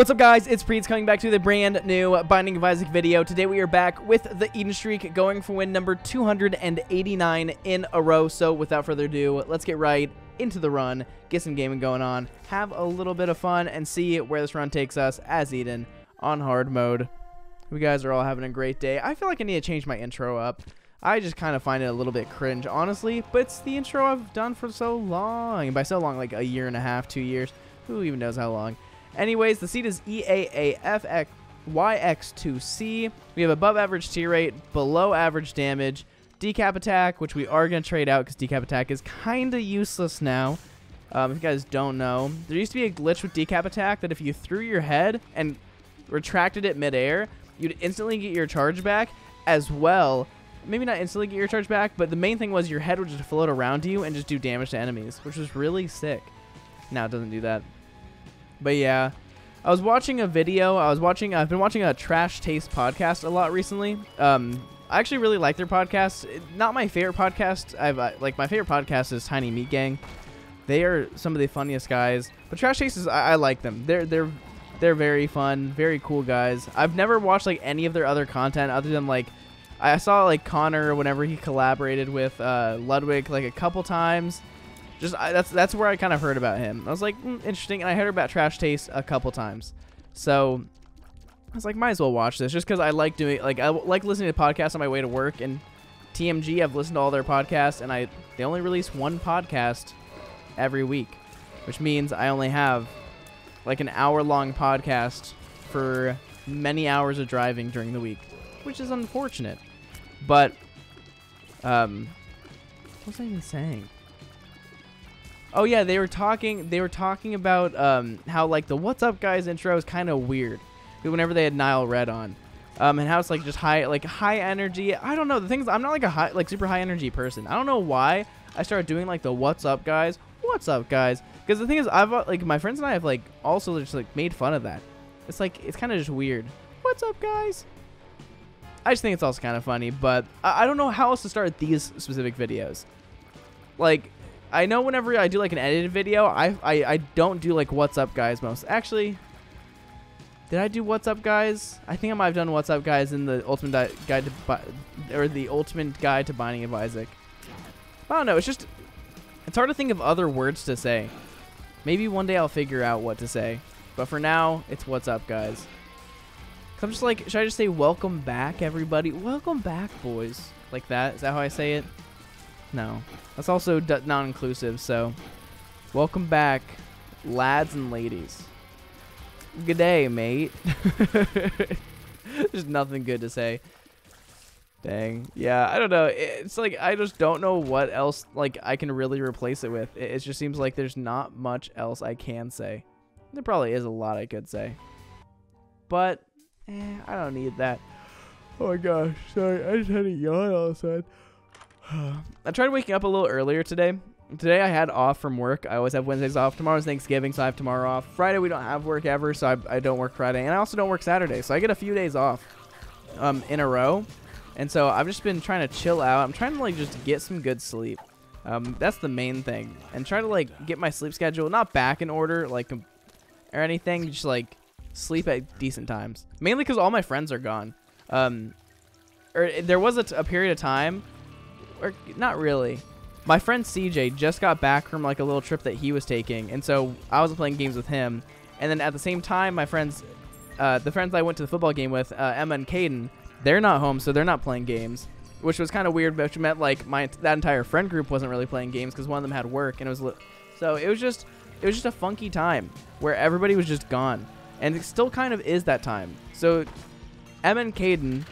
What's up, guys? It's Priets coming back to the brand new Binding of Isaac video. Today we are back with the Eden streak, going for win number 289 in a row. So without further ado, let's get right into the run, get some gaming going on, have a little bit of fun, and see where this run takes us as Eden on hard mode. You guys are all having a great day. I feel like I need to change my intro up. I just kind of find it a little bit cringe, honestly, but it's the intro I've done for so long. And by so long, like a year and a half, 2 years. Who even knows how long? Anyways, the seed is EAAFYX2C. We have above average tier rate, below average damage, Decap Attack, which we are going to trade out because Decap Attack is kind of useless now. If you guys don't know, there used to be a glitch with Decap Attack that if you threw your head and retracted it midair, you'd instantly get your charge back as well. Maybe not instantly get your charge back, but the main thing was your head would just float around you and just do damage to enemies, which was really sick. Now it doesn't do that. But yeah, I was watching a video. I've been watching a Trash Taste podcast a lot recently. I actually really like their podcast. Not my favorite podcast. My favorite podcast is Tiny Meat Gang. They are some of the funniest guys. But Trash Taste is, I like them. They're very fun, very cool guys. I've never watched like any of their other content other than like I saw like Connor whenever he collaborated with Ludwig like a couple times. That's where I kind of heard about him. I was like, interesting, and I heard about Trash Taste a couple times, so I was like, might as well watch this just because I like doing like I like listening to podcasts on my way to work. And TMG, I've listened to all their podcasts, and they only release one podcast every week, which means I only have like an hour-long podcast for many hours of driving during the week, which is unfortunate. But what was I even saying? Oh yeah, they were talking about how like the "What's Up Guys" intro is kind of weird whenever they had Nile Red on, and how it's like just high energy. I don't know, the things, I'm not like a super high energy person. I don't know why I started doing like the "What's Up Guys" because the thing is I've like my friends and I have like also just like made fun of that. It's like it's kind of just weird. What's up, guys? I just think it's also kind of funny, but I don't know how else to start these specific videos. Like, I know whenever I do like an edited video, I don't do like "What's up, guys" most. Actually, did I do "What's up, guys"? I think I might have done "What's up, guys" in the ultimate guide to Binding of Isaac. I don't know. It's hard to think of other words to say. Maybe one day I'll figure out what to say, but for now, it's "What's up, guys." I'm just like, should I just say "Welcome back, everybody"? Welcome back, boys. Like that? Is that how I say it? No, that's also non-inclusive, so welcome back, lads and ladies. Good day, mate. There's nothing good to say. Dang. Yeah, I don't know. It's like I just don't know what else like I can really replace it with. It just seems like there's not much else I can say. There probably is a lot I could say, but I don't need that. Oh my gosh, sorry, I just had a yawn all of a sudden. I tried waking up a little earlier today. Today I had off from work. I always have Wednesdays off. Tomorrow's Thanksgiving, so I have tomorrow off. Friday we don't have work ever, so I don't work Friday. And I also don't work Saturday, so I get a few days off in a row. And so I've just been trying to chill out. I'm trying to like just get some good sleep. That's the main thing. And try to like get my sleep schedule not back in order like or anything. Just like sleep at decent times. Mainly because all my friends are gone. There was a period of time. Or not really. My friend CJ just got back from like a little trip that he was taking, and so I was playing games with him. And then at the same time, my friends, the friends I went to the football game with, Emma and Caden, they're not home, so they're not playing games, which was kind of weird. Which meant like that entire friend group wasn't really playing games because one of them had work, and it was so it was just a funky time where everybody was just gone, and it still kind of is that time. So Emma and Caden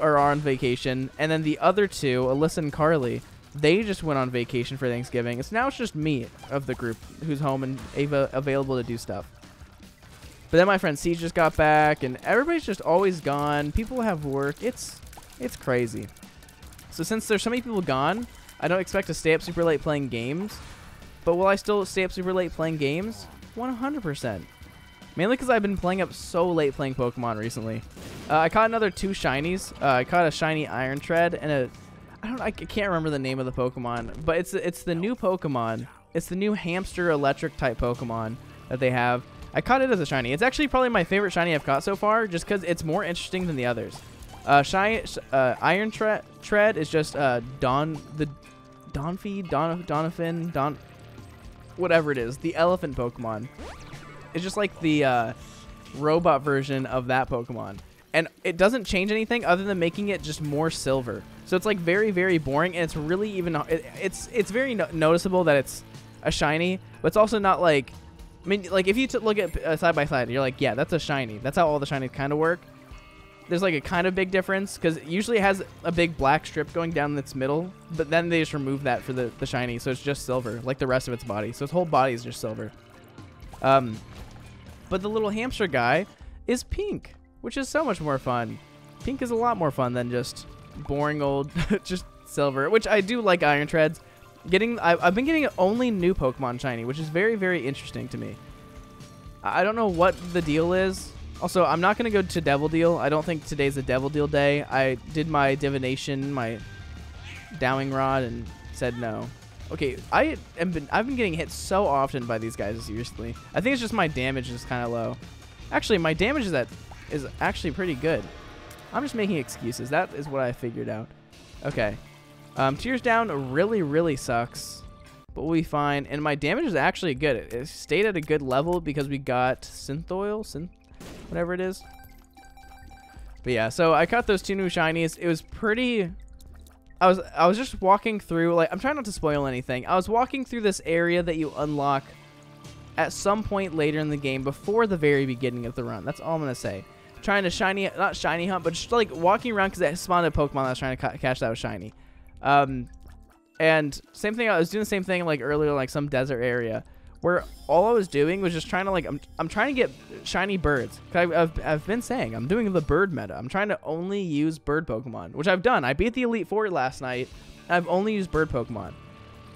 are on vacation, and then the other two, Alyssa and Carly, they just went on vacation for Thanksgiving. Now it's just me of the group who's home and available to do stuff. But then my friend C just got back, and everybody's just always gone. People have work. It's crazy. So since there's so many people gone, I don't expect to stay up super late playing games. But will I still stay up super late playing games? 100%. Mainly because I've been playing up so late playing Pokemon recently. I caught another two shinies. I caught a shiny Iron Tread and I can't remember the name of the Pokemon, but it's the new Pokemon. It's the new hamster electric type Pokemon that they have. I caught it as a shiny. It's actually probably my favorite shiny I've caught so far, just because it's more interesting than the others. Iron Tread is just Donovan, whatever it is, the elephant Pokemon. It's just like the robot version of that Pokemon. And it doesn't change anything other than making it just more silver. So it's like very, very boring, and it's really even... It's very noticeable that it's a shiny, but it's also not like... I mean, like, if you look at side by side, you're like, yeah, that's a shiny. That's how all the shinies kind of work. There's like a kind of big difference, because it usually has a big black strip going down its middle, but then they just remove that for the shiny, so it's just silver, like the rest of its body. So its whole body is just silver. But the little hamster guy is pink, which is so much more fun. Pink is a lot more fun than just boring old just silver, which I do like Iron Treads. I've been getting only new Pokemon shiny, which is very, very interesting to me. I don't know what the deal is. Also, I'm not going to go to Devil Deal. I don't think today's a Devil Deal day. I did my divination, my Dowing Rod, and said no. Okay, I've been getting hit so often by these guys, seriously. I think it's just my damage is kind of low. Actually, my damage is actually pretty good. I'm just making excuses. That is what I figured out. Okay. Tears down really, really sucks, but we'll be fine. And my damage is actually good. It stayed at a good level because we got Synthoil, whatever it is. But yeah, so I caught those two new shinies. It was pretty... I was just walking through, like, I'm trying not to spoil anything. I was walking through this area that you unlock at some point later in the game before the very beginning of the run. That's all I'm going to say. Trying to shiny, not shiny hunt, but just like walking around because it spawned a Pokemon that I was trying to catch that was shiny. And same thing, I was doing the same thing like earlier, like some desert area where all I was doing was just trying to like, I'm trying to get shiny birds. I've been saying I'm doing the bird meta. I'm trying to only use bird Pokemon, which I've done. I beat the Elite Four last night. I've only used bird Pokemon.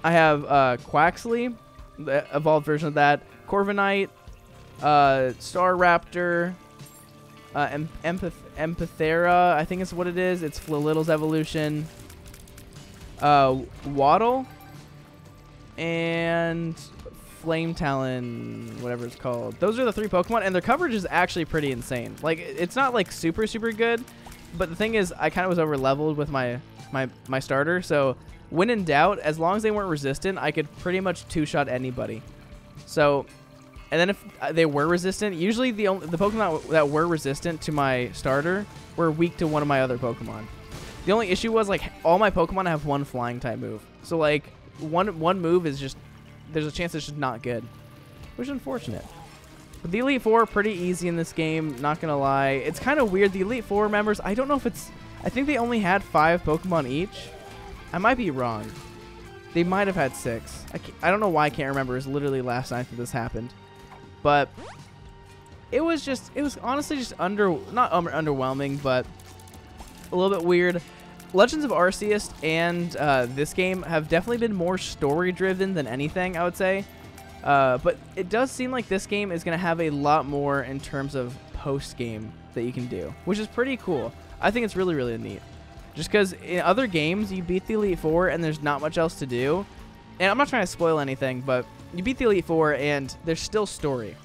I have, Quaxly, the evolved version of that, Corviknight, Staraptor, Empathera, I think it's what it is. It's Flelittle's evolution. Waddle and Flame Talon, whatever it's called. Those are the three Pokemon, and their coverage is actually pretty insane. Like, it's not like super, super good, but the thing is, I kind of was over leveled with my starter. So when in doubt, as long as they weren't resistant, I could pretty much two-shot anybody. So, and then if they were resistant, usually the Pokemon that were resistant to my starter were weak to one of my other Pokemon. The only issue was, like, all my Pokemon have one flying type move. So, like, one move is just, there's a chance it's just not good, which is unfortunate. But the Elite Four are pretty easy in this game, not going to lie. It's kind of weird. The Elite Four members, I don't know if it's, I think they only had 5 Pokemon each. I might be wrong. They might have had 6. I don't know why I can't remember. It was literally last night that this happened. But it was honestly just not underwhelming, but a little bit weird. Legends of Arceus and this game have definitely been more story-driven than anything, I would say. But it does seem like this game is going to have a lot more in terms of post-game that you can do, which is pretty cool. I think it's really, really neat. Just because in other games, you beat the Elite Four and there's not much else to do. And I'm not trying to spoil anything, but you beat the Elite Four and there's still story.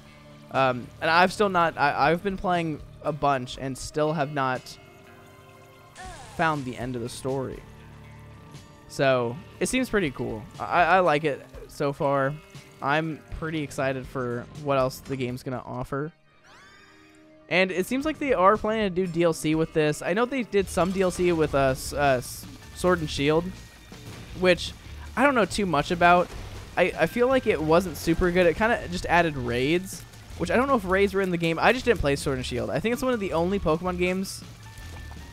And I've still not... I've been playing a bunch and still have not... found the end of the story. So it seems pretty cool. I like it so far. I'm pretty excited for what else the game's gonna offer, and it seems like they are planning to do DLC with this. I know they did some DLC with Sword and Shield, which I don't know too much about. I feel like it wasn't super good. It kind of just added raids, which I don't know if raids were in the game. I just didn't play Sword and Shield. I think it's one of the only Pokemon games.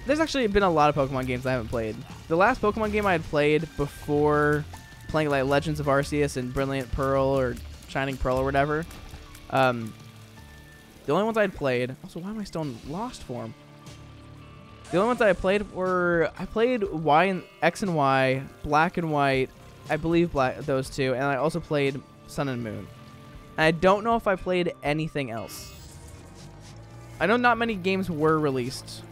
There's actually been a lot of Pokemon games I haven't played. The last Pokemon game I had played before playing like Legends of Arceus and Brilliant Pearl or Shining Pearl or whatever, the only ones I had played... Also, why am I still in lost form? The only ones I played were... I played Y and X and Y, Black and White, I believe those two, and I also played Sun and Moon. And I don't know if I played anything else. I know not many games were released,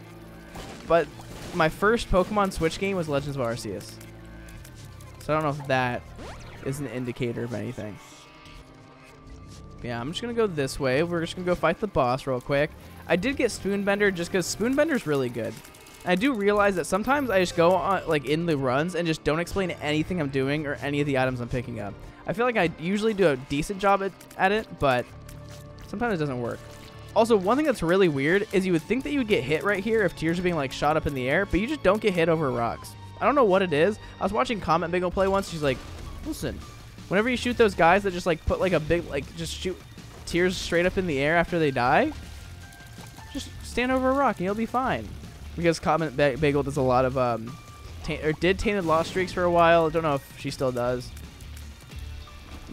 but my first Pokemon Switch game was Legends of Arceus. So I don't know if that is an indicator of anything. Yeah, I'm just going to go this way. We're just going to go fight the boss real quick. I did get Spoonbender just because Spoonbender's really good. I do realize that sometimes I just go on, like, in the runs and just don't explain anything I'm doing or any of the items I'm picking up. I feel like I usually do a decent job at it, but sometimes it doesn't work. Also, one thing that's really weird is you would think that you would get hit right here if tears are being, like, shot up in the air, but you just don't get hit over rocks. I don't know what it is. I was watching Comet Bagel play once. She's like, listen, whenever you shoot those guys that just, like, put, like, a big, like, just shoot tears straight up in the air after they die, just stand over a rock and you'll be fine. Because Comet Bagel does a lot of, did Tainted Lost Streaks for a while. I don't know if she still does.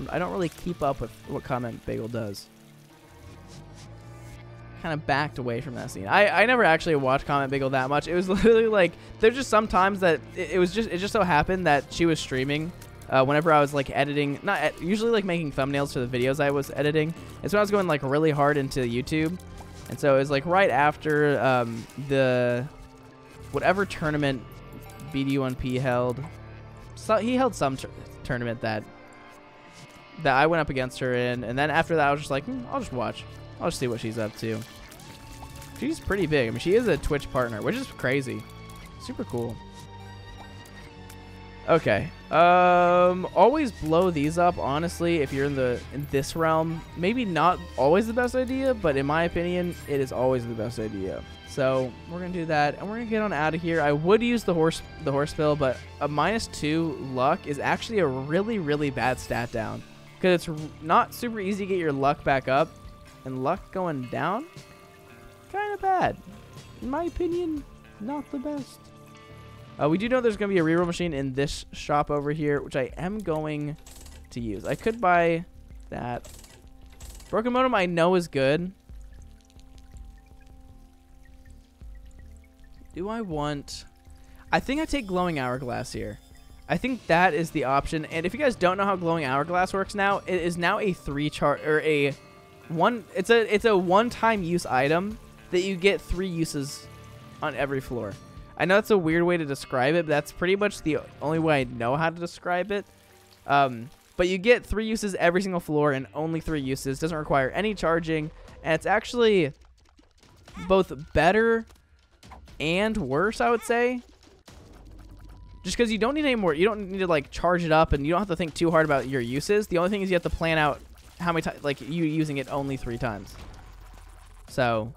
I don't really keep up with what Comet Bagel does. Kind of backed away from that scene. I never actually watched Comet Bagel that much. It was literally like, there's just sometimes that it just so happened that she was streaming whenever I was like editing, usually like making thumbnails for the videos I was editing. It's when I was going like really hard into YouTube. And so it was like right after the whatever tournament BD1P held. So he held some tournament that I went up against her in. And then after that, I was just like, I'll just watch. I'll just see what she's up to. She's pretty big. I mean, she is a Twitch partner, which is crazy. Super cool. Okay. Always blow these up, honestly, if you're in this realm. Maybe not always the best idea, but in my opinion, it is always the best idea. So we're gonna do that, and we're gonna get on out of here. I would use the horse pill, but a -2 luck is actually a really, really bad stat down because it's not super easy to get your luck back up. And luck going down? Kind of bad. In my opinion, not the best. We do know there's going to be a reroll machine in this shop over here, which I am going to use. I could buy that. Broken Modem I know is good. Do I want... I think I take Glowing Hourglass here. I think that is the option. And if you guys don't know how Glowing Hourglass works now, it is now a it's a one-time use item that you get 3 uses on every floor. I know that's a weird way to describe it, but that's pretty much the only way I know how to describe it. But you get 3 uses every single floor and only 3 uses. Doesn't require any charging, and it's actually both better and worse, I would say. Just because you don't need any more, you don't need to like charge it up, and you don't have to think too hard about your uses. The only thing is you have to plan out how many times, like, you using it only 3 times. So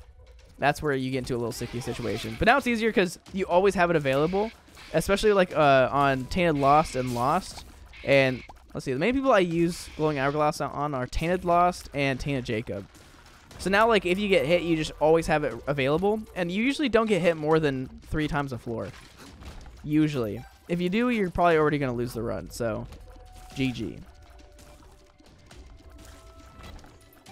that's where you get into a little sticky situation. But now it's easier because you always have it available, especially like on Tainted Lost and Lost. And let's see, the main people I use Glowing Hourglass on are Tainted Lost and Tainted Jacob. So now, like, if you get hit, you just always have it available. And you usually don't get hit more than 3 times a floor. Usually. If you do, you're probably already going to lose the run. So, GG.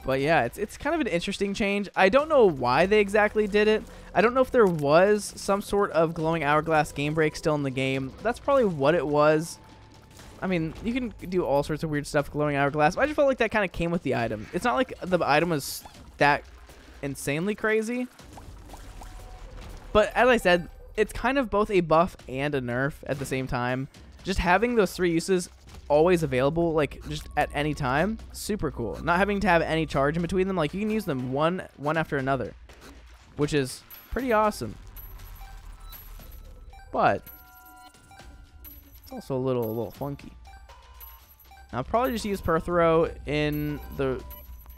But yeah, it's kind of an interesting change. I don't know why they exactly did it. I don't know if there was some sort of Glowing Hourglass game break still in the game. That's probably what it was. I mean, you can do all sorts of weird stuff with Glowing Hourglass, but I just felt like that kind of came with the item. It's not like the item was that insanely crazy. But as I said, it's kind of both a buff and a nerf at the same time. Just having those 3 uses always available, like just at any time, super cool. Not having to have any charge in between them, like you can use them one after another, which is pretty awesome. But it's also a little funky. I'll probably just use Perthro in the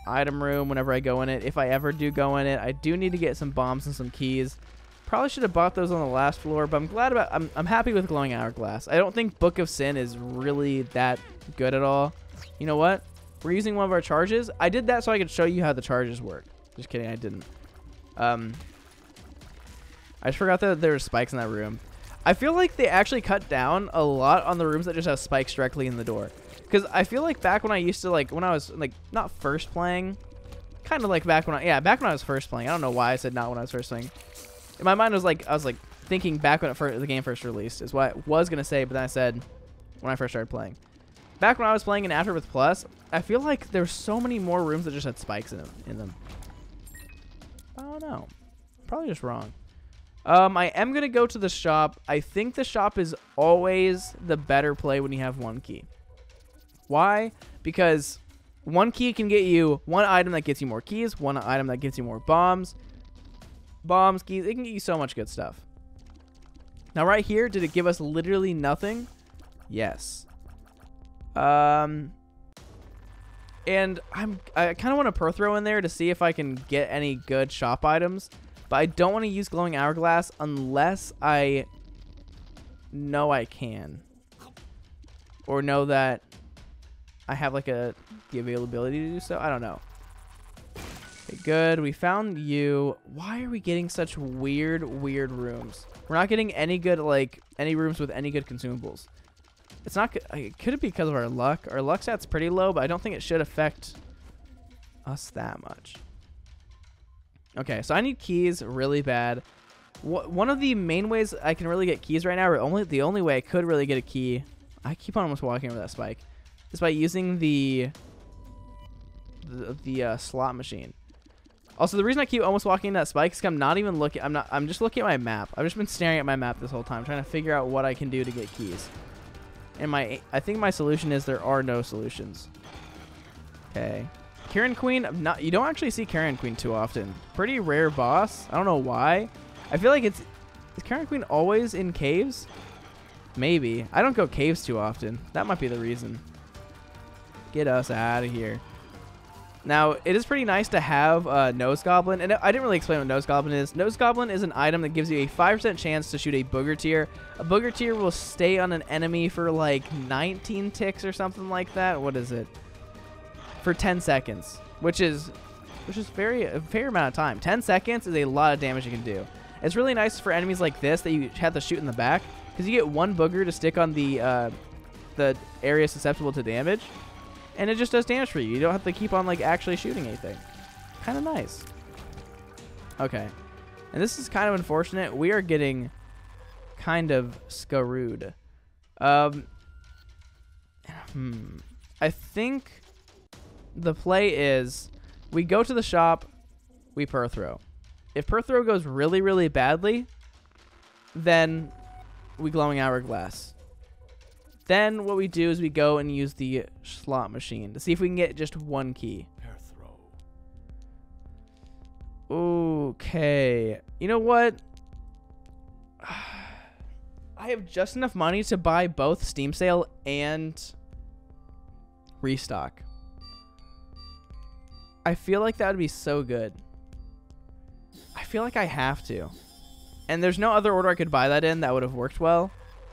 item room whenever I go in it. If I ever do go in it, I do need to get some bombs and some keys. Probably should have bought those on the last floor, but I'm happy with Glowing Hourglass. I don't think Book of Sin is really that good at all. You know what? We're using one of our charges. I did that so I could show you how the charges work. Just kidding, I didn't. I just forgot that there were spikes in that room. I feel like they actually cut down a lot on the rooms that just have spikes directly in the door. Because I feel like back when I used to, like, when I was, like, not first playing. Kind of like back when I was first playing. I don't know why I said not when I was first playing. In my mind, I was like thinking back when the game first released is what I was gonna say, but then I said when I first started playing. Back when I was playing in Afterbirth Plus, I feel like there's so many more rooms that just had spikes in them. I don't know. Probably just wrong. I am gonna go to the shop. I think the shop is always the better play when you have 1 key. Why? Because One key can get you one item that gets you more keys, one item that gets you more bombs. Bombs, keys, it can get you so much good stuff. Now right here, did it give us literally nothing? Yes. And I kind of want to Perthro in there to see if I can get any good shop items. But I don't want to use Glowing Hourglass unless I know I can. Or know that I have like the availability to do so. I don't know. Okay, good. We found you. Why are we getting such weird rooms? We're not getting any good, like, any rooms with any good consumables. It's not good. Could it be because of our luck? Our luck stat's pretty low, but I don't think it should affect us that much. Okay, so I need keys really bad. One of the main ways I can really get keys right now, or the only way I could really get a key, I keep on almost walking over that spike, is by using the slot machine. Also, the reason I keep almost walking that spike is 'cause I'm not even looking. I'm just looking at my map. I've just been staring at my map this whole time, trying to figure out what I can do to get keys. And I think my solution is there are no solutions. Okay. Carrion Queen, you don't actually see Carrion Queen too often. Pretty rare boss. I don't know why. I feel like is Carrion Queen always in caves? Maybe. I don't go caves too often. That might be the reason. Get us out of here. Now, it is pretty nice to have Nose Goblin, and I didn't really explain what Nose Goblin is. Nose Goblin is an item that gives you a 5% chance to shoot a Booger tier. A Booger tier will stay on an enemy for like 19 ticks or something like that. What is it? For 10 seconds, which is a fair amount of time. 10 seconds is a lot of damage you can do. It's really nice for enemies like this that you have to shoot in the back, because you get one Booger to stick on the area susceptible to damage. And it just does damage for you. You don't have to keep on, like, actually shooting anything. Kind of nice. Okay. And this is kind of unfortunate. We are getting kind of screwed. I think the play is we go to the shop, we Perthro. If Perthro goes really, really badly, then we Glowing Hourglass. Then what we do is we go and use the slot machine to see if we can get just one key. Perthro. Okay. You know what? I have just enough money to buy both Steam Sale and Restock. I feel like that would be so good. I feel like I have to. And there's no other order I could buy that in that would have worked well.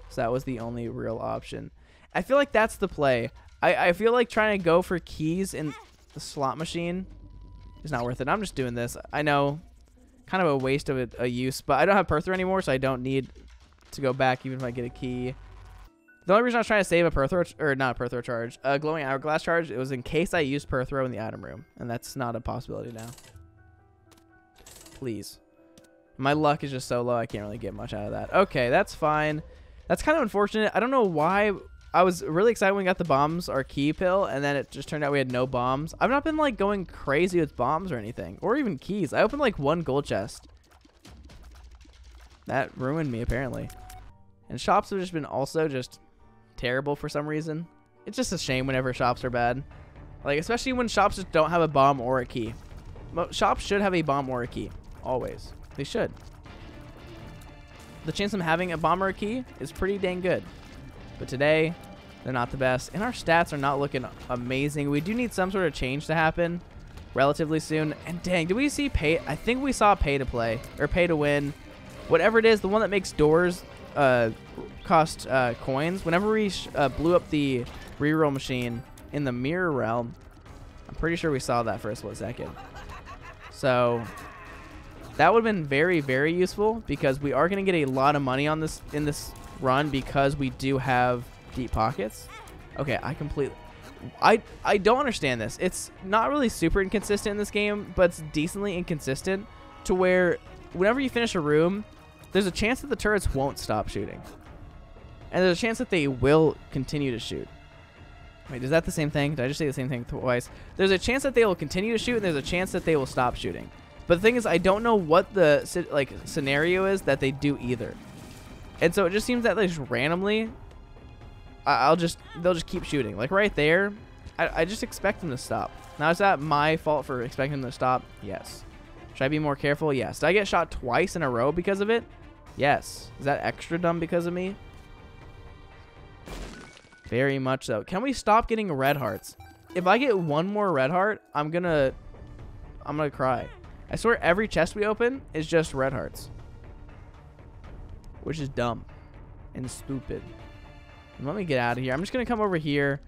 So that was the only real option. I feel like that's the play. I feel like trying to go for keys in the slot machine is not worth it. I'm just doing this. I know, kind of a waste of a use, but I don't have Perthro anymore, so I don't need to go back even if I get a key. The only reason I was trying to save a Perthro, or not a Perthro charge, a Glowing Hourglass charge, it was in case I used Perthro in the item room, and that's not a possibility now. Please. My luck is just so low, I can't really get much out of that. Okay, that's fine. That's kind of unfortunate. I don't know why. I was really excited when we got the bombs, our key pill, and then it just turned out we had no bombs. I've not been, like, going crazy with bombs or anything, or even keys. I opened, like, one gold chest. That ruined me, apparently. And shops have just been also just terrible for some reason. It's just a shame whenever shops are bad. Like, especially when shops just don't have a bomb or a key. Shops should have a bomb or a key. Always. They should. The chance of having a bomb or a key is pretty dang good. But today, they're not the best. And our stats are not looking amazing. We do need some sort of change to happen relatively soon. And dang, did we see pay? I think we saw pay to play or pay to win. Whatever it is, the one that makes doors cost coins. Whenever we blew up the reroll machine in the mirror realm, I'm pretty sure we saw that for a split second. So that would have been very, very useful because we are going to get a lot of money on this in this run because we do have deep pockets. Okay, I don't understand this. It's not really super inconsistent in this game, but it's decently inconsistent to where whenever you finish a room, there's a chance that the turrets won't stop shooting. And there's a chance that they will continue to shoot. Wait, is that the same thing? Did I just say the same thing twice? There's a chance that they will continue to shoot and there's a chance that they will stop shooting. But the thing is, I don't know what the scenario is that they do either, and so it just seems that just randomly, they'll just keep shooting. Like right there, I just expect him to stop. Now, is that my fault for expecting him to stop? Yes. Should I be more careful? Yes. Did I get shot twice in a row because of it? Yes. Is that extra dumb because of me? Very much so. Can we stop getting red hearts? If I get one more red heart, I'm gonna cry. I swear every chest we open is just red hearts. Which is dumb and stupid. And let me get out of here. I'm just gonna come over here.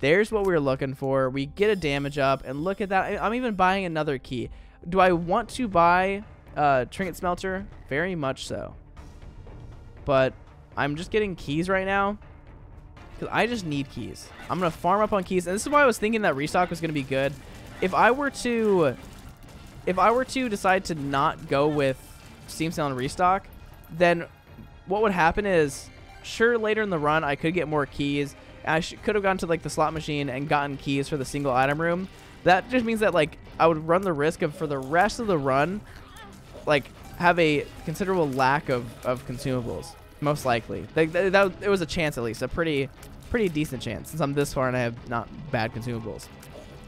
There's what we were looking for. We get a damage up, and look at that. I'm even buying another key. Do I want to buy Trinket Smelter? Very much so. But I'm just getting keys right now. Because I just need keys. I'm going to farm up on keys. And this is why I was thinking that restock was going to be good. If I were to decide to not go with Steam Sale and Restock, then what would happen is, sure, later in the run, I could get more keys. I could have gone to like the slot machine and gotten keys for the single item room. That just means that like I would run the risk of, for the rest of the run, like have a considerable lack of consumables, most likely. It was a chance, at least a pretty decent chance, since I'm this far and I have not bad consumables.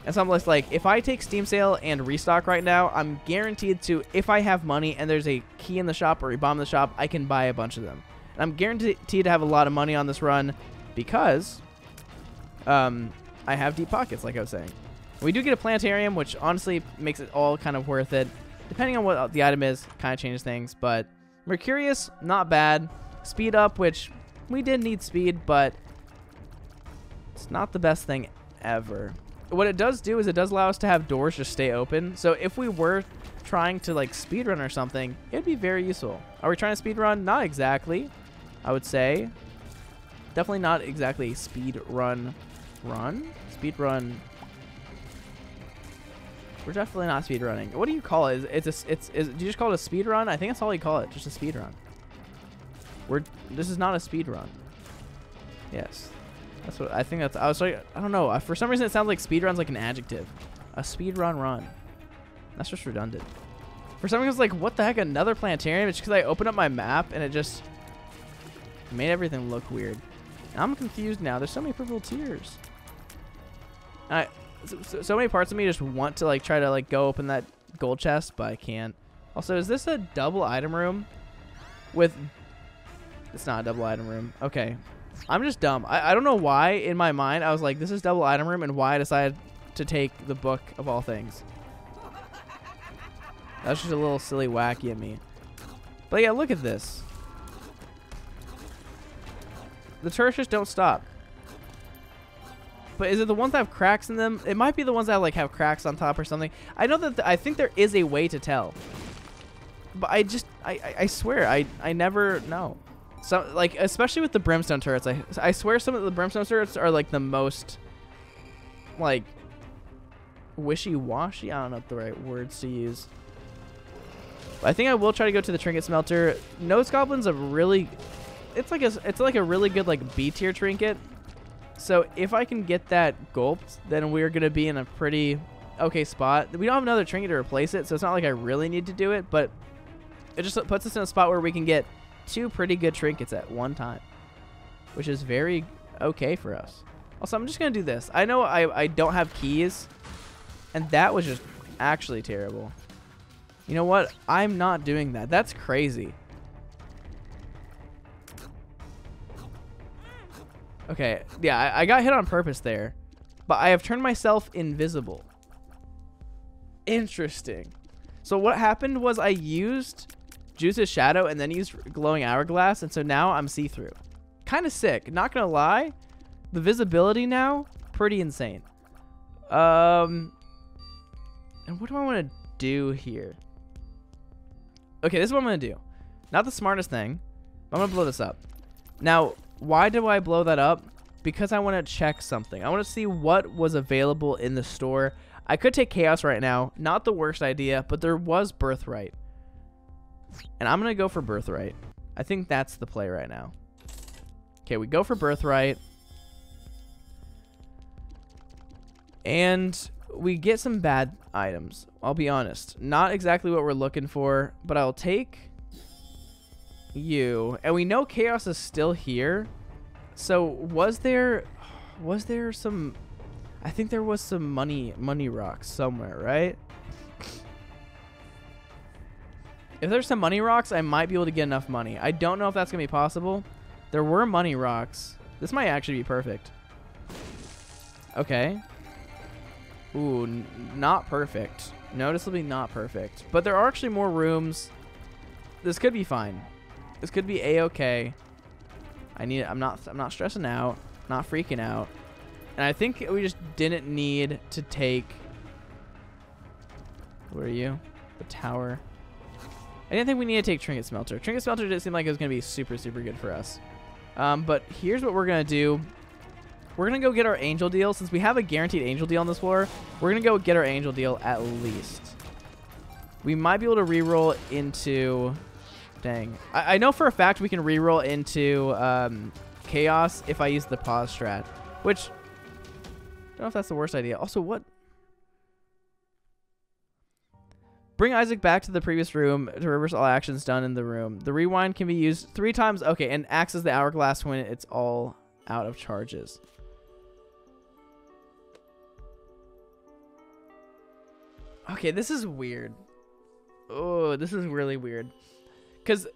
And so I'm just like, if I take Steam Sale and Restock right now, I'm guaranteed to, if I have money and there's a key in the shop or a bomb in the shop, I can buy a bunch of them. And I'm guaranteed to have a lot of money on this run because I have deep pockets, like I was saying. We do get a Planetarium, which honestly makes it all kind of worth it. Depending on what the item is, kind of changes things. But Mercurius, not bad. Speed up, which we did need speed, but it's not the best thing ever. What it does do is it does allow us to have doors just stay open. So if we were trying to like speedrun or something, it'd be very useful. Are we trying to speedrun? Not exactly, I would say. Definitely not exactly a speed run. We're definitely not speed running. What do you call it? Do you just call it a speed run? I think that's all you call it, just a speed run. This is not a speed run. Yes, that's what I think. I was like, I don't know. For some reason, it sounds like speed run's like an adjective. A speed run. That's just redundant. For some reason, it's like, what the heck? Another Planetarium? It's because I opened up my map and it just made everything look weird. I'm confused now. There's so many purple tears. So many parts of me just want to like try to like go open that gold chest, but I can't. Also, is this a double item room? It's not a double item room. Okay, I'm just dumb. I don't know why in my mind I was like, this is double item room, and why I decided to take the book of all things. That's just a little silly wacky at me. But yeah, look at this. The turrets just don't stop. But is it the ones that have cracks in them? It might be the ones that like have cracks on top or something. I know that I think there is a way to tell. But I just, I swear, I never know. So like, especially with the brimstone turrets, I swear some of the brimstone turrets are like the most like wishy-washy. I don't know the right words to use. But I think I will try to go to the Trinket Smelter. Nose Goblin's a really, it's like a really good like B tier trinket. So if I can get that gulped, then we're going to be in a pretty okay spot. We don't have another trinket to replace it, so it's not like I really need to do it, but it just puts us in a spot where we can get two pretty good trinkets at one time, which is very okay for us. Also, I'm just going to do this. I know I don't have keys, and that was just actually terrible. You know what? I'm not doing that. That's crazy. Okay, yeah, I got hit on purpose there, but I have turned myself invisible. Interesting. So what happened was I used Juice's shadow and then used Glowing Hourglass, and so now I'm see-through. Kind of sick, not gonna lie. The visibility now, pretty insane. And what do I want to do here? Okay, this is what I'm gonna do. Not the smartest thing, but I'm gonna blow this up. Now, why do I blow that up? Because I want to check something. I want to see what was available in the store. I could take Chaos right now. Not the worst idea, but there was Birthright. And I'm going to go for Birthright. I think that's the play right now. Okay, we go for Birthright. And we get some bad items. I'll be honest. Not exactly what we're looking for, but I'll take you. And we know Chaos is still here, so was there some I think there was some money rocks somewhere, right? If there's some money rocks, I might be able to get enough money. I don't know if that's going to be possible. There were money rocks. This might actually be perfect. Okay. Ooh, not perfect. Noticeably not perfect. But there are actually more rooms. This could be fine. This could be a-okay. I'm not stressing out, not freaking out. And I think we just didn't need to take... Where are you? The tower. I didn't think we needed to take Trinket Smelter. Trinket Smelter didn't seem like it was going to be super, super good for us. But here's what we're going to do. We're going to go get our Angel Deal. Since we have a guaranteed Angel Deal on this floor, we're going to go get our Angel Deal at least. We might be able to reroll into... Dang. I know for a fact we can reroll into Chaos if I use the Pause Strat, which... I don't know if that's the worst idea. Also, what? Bring Isaac back to the previous room to reverse all actions done in the room. The rewind can be used 3 times. Okay, and access the hourglass when it's all out of charges. Okay, this is weird. Oh, this is really weird. Because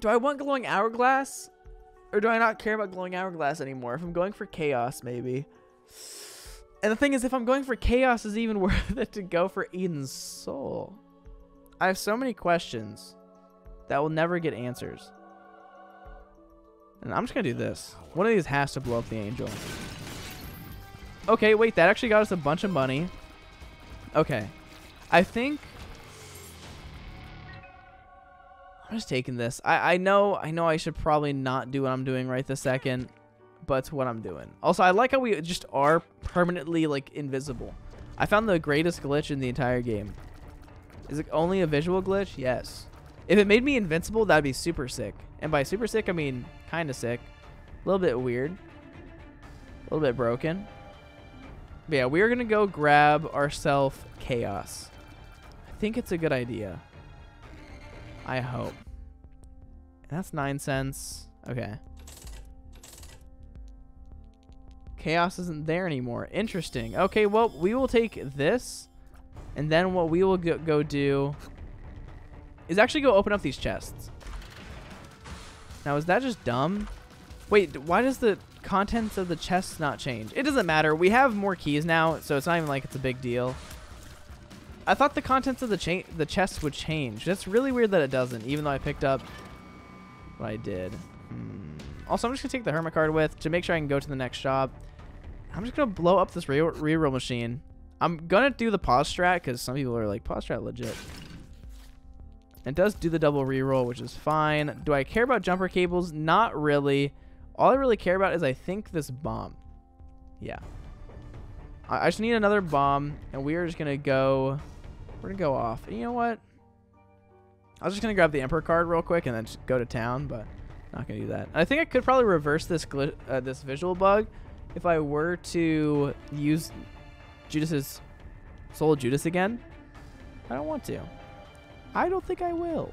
do I want glowing hourglass? Or do I not care about glowing hourglass anymore? If I'm going for chaos, maybe... And the thing is, if I'm going for chaos, is it even worth it to go for Eden's Soul? I have so many questions that will never get answers. And I'm just going to do this. One of these has to blow up the angel. Okay, wait, that actually got us a bunch of money. Okay. I think... I'm just taking this. I know I should probably not do what I'm doing right this second. But it's what I'm doing. Also, I like how we just are permanently, like, invisible. I found the greatest glitch in the entire game. Is it only a visual glitch? Yes. If it made me invincible, that'd be super sick. And by super sick, I mean kind of sick. A little bit weird. A little bit broken. But yeah, we are going to go grab ourselves Chaos. I think it's a good idea. I hope. That's 9 cents. Okay. Chaos isn't there anymore. Interesting. Okay, well, we will take this. And then what we will go do is actually go open up these chests. Now, is that just dumb? Wait, why does the contents of the chests not change? It doesn't matter. We have more keys now, so it's not even like it's a big deal. I thought the contents of the chests would change. That's really weird that it doesn't, even though I picked up what I did. Also, I'm just going to take the Hermit card with to make sure I can go to the next shop. I'm just going to blow up this reroll machine. I'm going to do the pause strat because some people are like, pause strat legit. It does do the double reroll, which is fine. Do I care about jumper cables? Not really. All I really care about is I think this bomb. Yeah. I just need another bomb, and we are just going to go... We're going to go off. And you know what? I was just going to grab the Emperor card real quick and then just go to town, but... Not gonna do that. I think I could probably reverse this this visual bug if I were to use Judas's Soul Judas again. I don't want to. I don't think I will.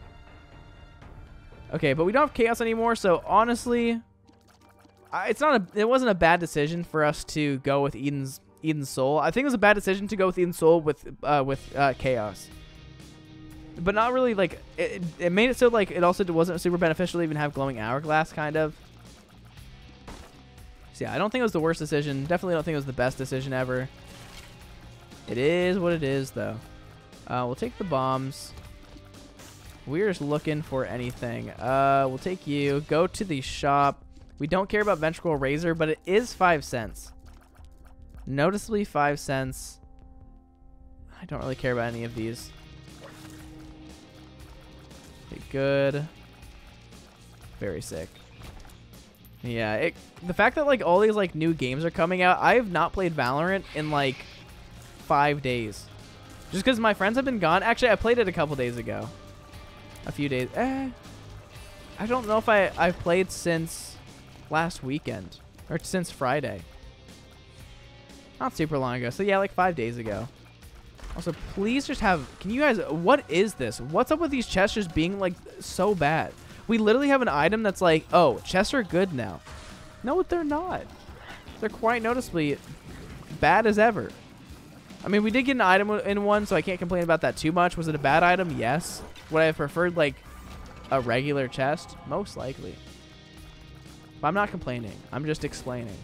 Okay, but we don't have chaos anymore, so honestly, it wasn't a bad decision for us to go with Eden's Soul. I think it was a bad decision to go with Eden's Soul with chaos. But not really, like, it made it so, like, it also wasn't super beneficial to even have Glowing Hourglass, kind of. So, yeah, I don't think it was the worst decision. Definitely don't think it was the best decision ever. It is what it is, though. We'll take the bombs. We're just looking for anything. We'll take you. Go to the shop. We don't care about Ventricle Razor, but it is 5 cents. Noticeably 5 cents. I don't really care about any of these. Good. Very sick. Yeah, the fact that, like, all these, like, new games are coming out, I have not played Valorant in, like, 5 days. Just because my friends have been gone. Actually, I played it a couple days ago. A few days. I don't know if I've played since last weekend. Or since Friday. Not super long ago. So, yeah, like 5 days ago. Also, please just have... Can you guys... What is this? What's up with these chests just being, like, so bad? We literally have an item that's like, oh, chests are good now. No, they're not. They're quite noticeably bad as ever. I mean, we did get an item in one, so I can't complain about that too much. Was it a bad item? Yes. Would I have preferred, like, a regular chest? Most likely. But I'm not complaining. I'm just explaining.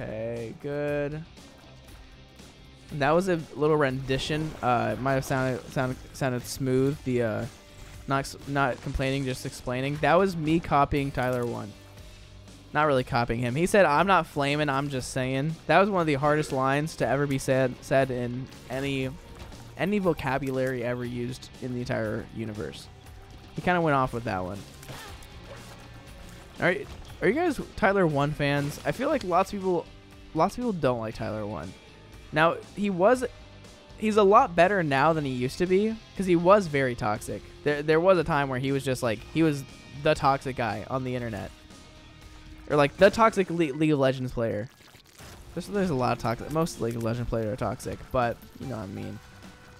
Okay, good. That was a little rendition. It might have sounded smooth. The not complaining, just explaining. That was me copying Tyler1. Not really copying him. He said, "I'm not flaming, I'm just saying." That was one of the hardest lines to ever be said in any vocabulary ever used in the entire universe. He kind of went off with that one. All right, are you guys Tyler1 fans? I feel like lots of people don't like Tyler1. Now, he's a lot better now than he used to be, because he was very toxic. There was a time where he was just like, he was the toxic guy on the internet. Or like the toxic League of Legends player. There's a lot of toxic, most League of Legends players are toxic, but you know what I mean.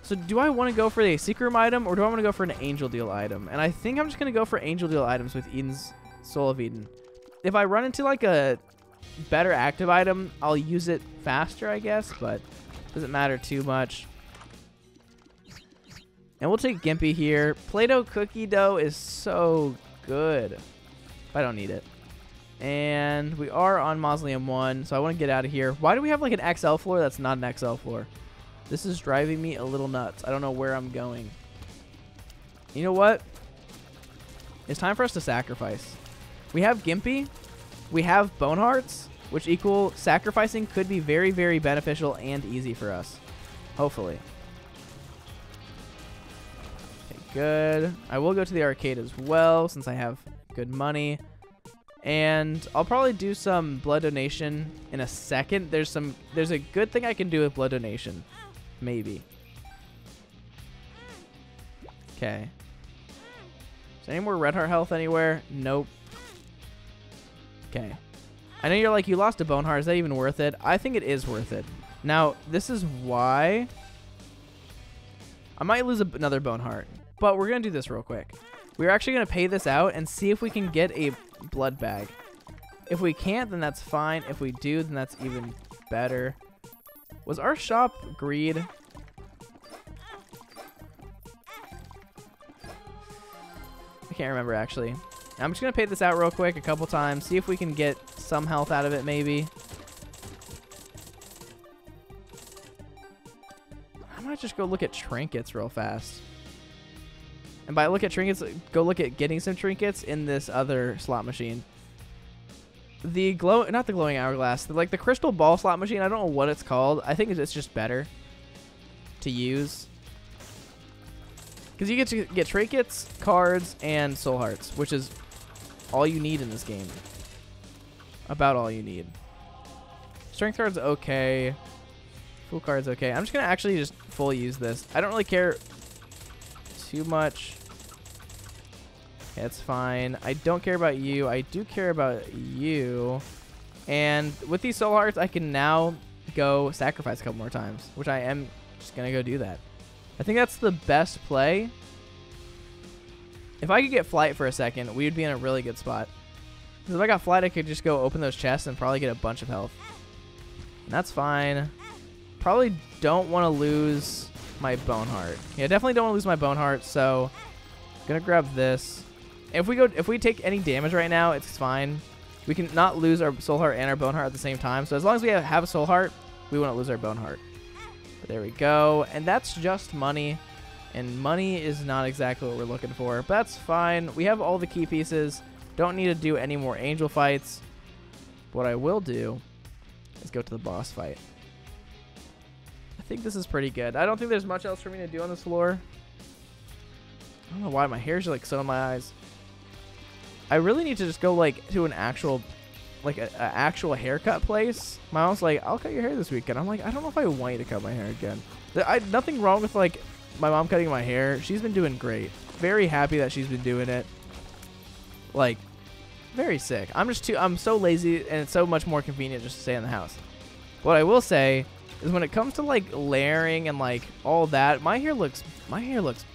So do I want to go for a secret room item, or do I want to go for an angel deal item? And I think I'm just going to go for angel deal items with Eden's Soul of Eden. If I run into like a better active item, I'll use it faster, I guess, but doesn't matter too much. And we'll take Gimpy here. Play-Doh cookie dough is so good. I don't need it. And we are on Mausoleum 1, so I want to get out of here. Why do we have like an XL floor that's not an XL floor? This is driving me a little nuts. I don't know where I'm going. You know what? It's time for us to sacrifice. We have Gimpy. We have Bone Hearts, which equal sacrificing could be very, very beneficial and easy for us. Hopefully. Okay, good. I will go to the arcade as well since I have good money. And I'll probably do some blood donation in a second. There's a good thing I can do with blood donation. Maybe. Okay. Is there any more red heart health anywhere? Nope. Okay. I know you're like, you lost a bone heart. Is that even worth it? I think it is worth it. Now, this is why I might lose another bone heart. But we're going to do this real quick. We're actually going to pay this out and see if we can get a blood bag. If we can't, then that's fine. If we do, then that's even better. Was our shop greed? I can't remember actually. I'm just gonna pay this out real quick a couple times, see if we can get some health out of it maybe. I might just go look at trinkets real fast. And by look at trinkets, go look at getting some trinkets in this other slot machine. The not the glowing hourglass, like the crystal ball slot machine. I don't know what it's called. I think it's just better to use. Because you get to get trinkets, cards, and soul hearts, which is all you need in this game. About all you need. Strength card's okay. Full card's okay. I'm just going to actually just full use this. I don't really care too much. It's fine. I don't care about you. I do care about you. And with these soul hearts, I can now go sacrifice a couple more times, which I am just going to go do that. I think that's the best play. If I could get flight for a second, we would be in a really good spot. Because if I got flight, I could just go open those chests and probably get a bunch of health. And that's fine. Probably don't want to lose my bone heart. Yeah, definitely don't want to lose my bone heart, so I'm going to grab this. If we take any damage right now, it's fine. We can not lose our soul heart and our bone heart at the same time. So as long as we have a soul heart, we won't lose our bone heart. But there we go. And that's just money. And money is not exactly what we're looking for. But that's fine. We have all the key pieces. Don't need to do any more angel fights. What I will do is go to the boss fight. I think this is pretty good. I don't think there's much else for me to do on this floor. I don't know why my hair's like so in my eyes. I really need to just go like to an actual, like a actual haircut place. My mom's like, "I'll cut your hair this weekend." I'm like, I don't know if I want you to cut my hair again. Nothing wrong with like my mom cutting my hair. She's been doing great. Very happy that she's been doing it. Like, very sick. I'm so lazy, and it's so much more convenient just to stay in the house. What I will say is when it comes to like layering and like all that, my hair looks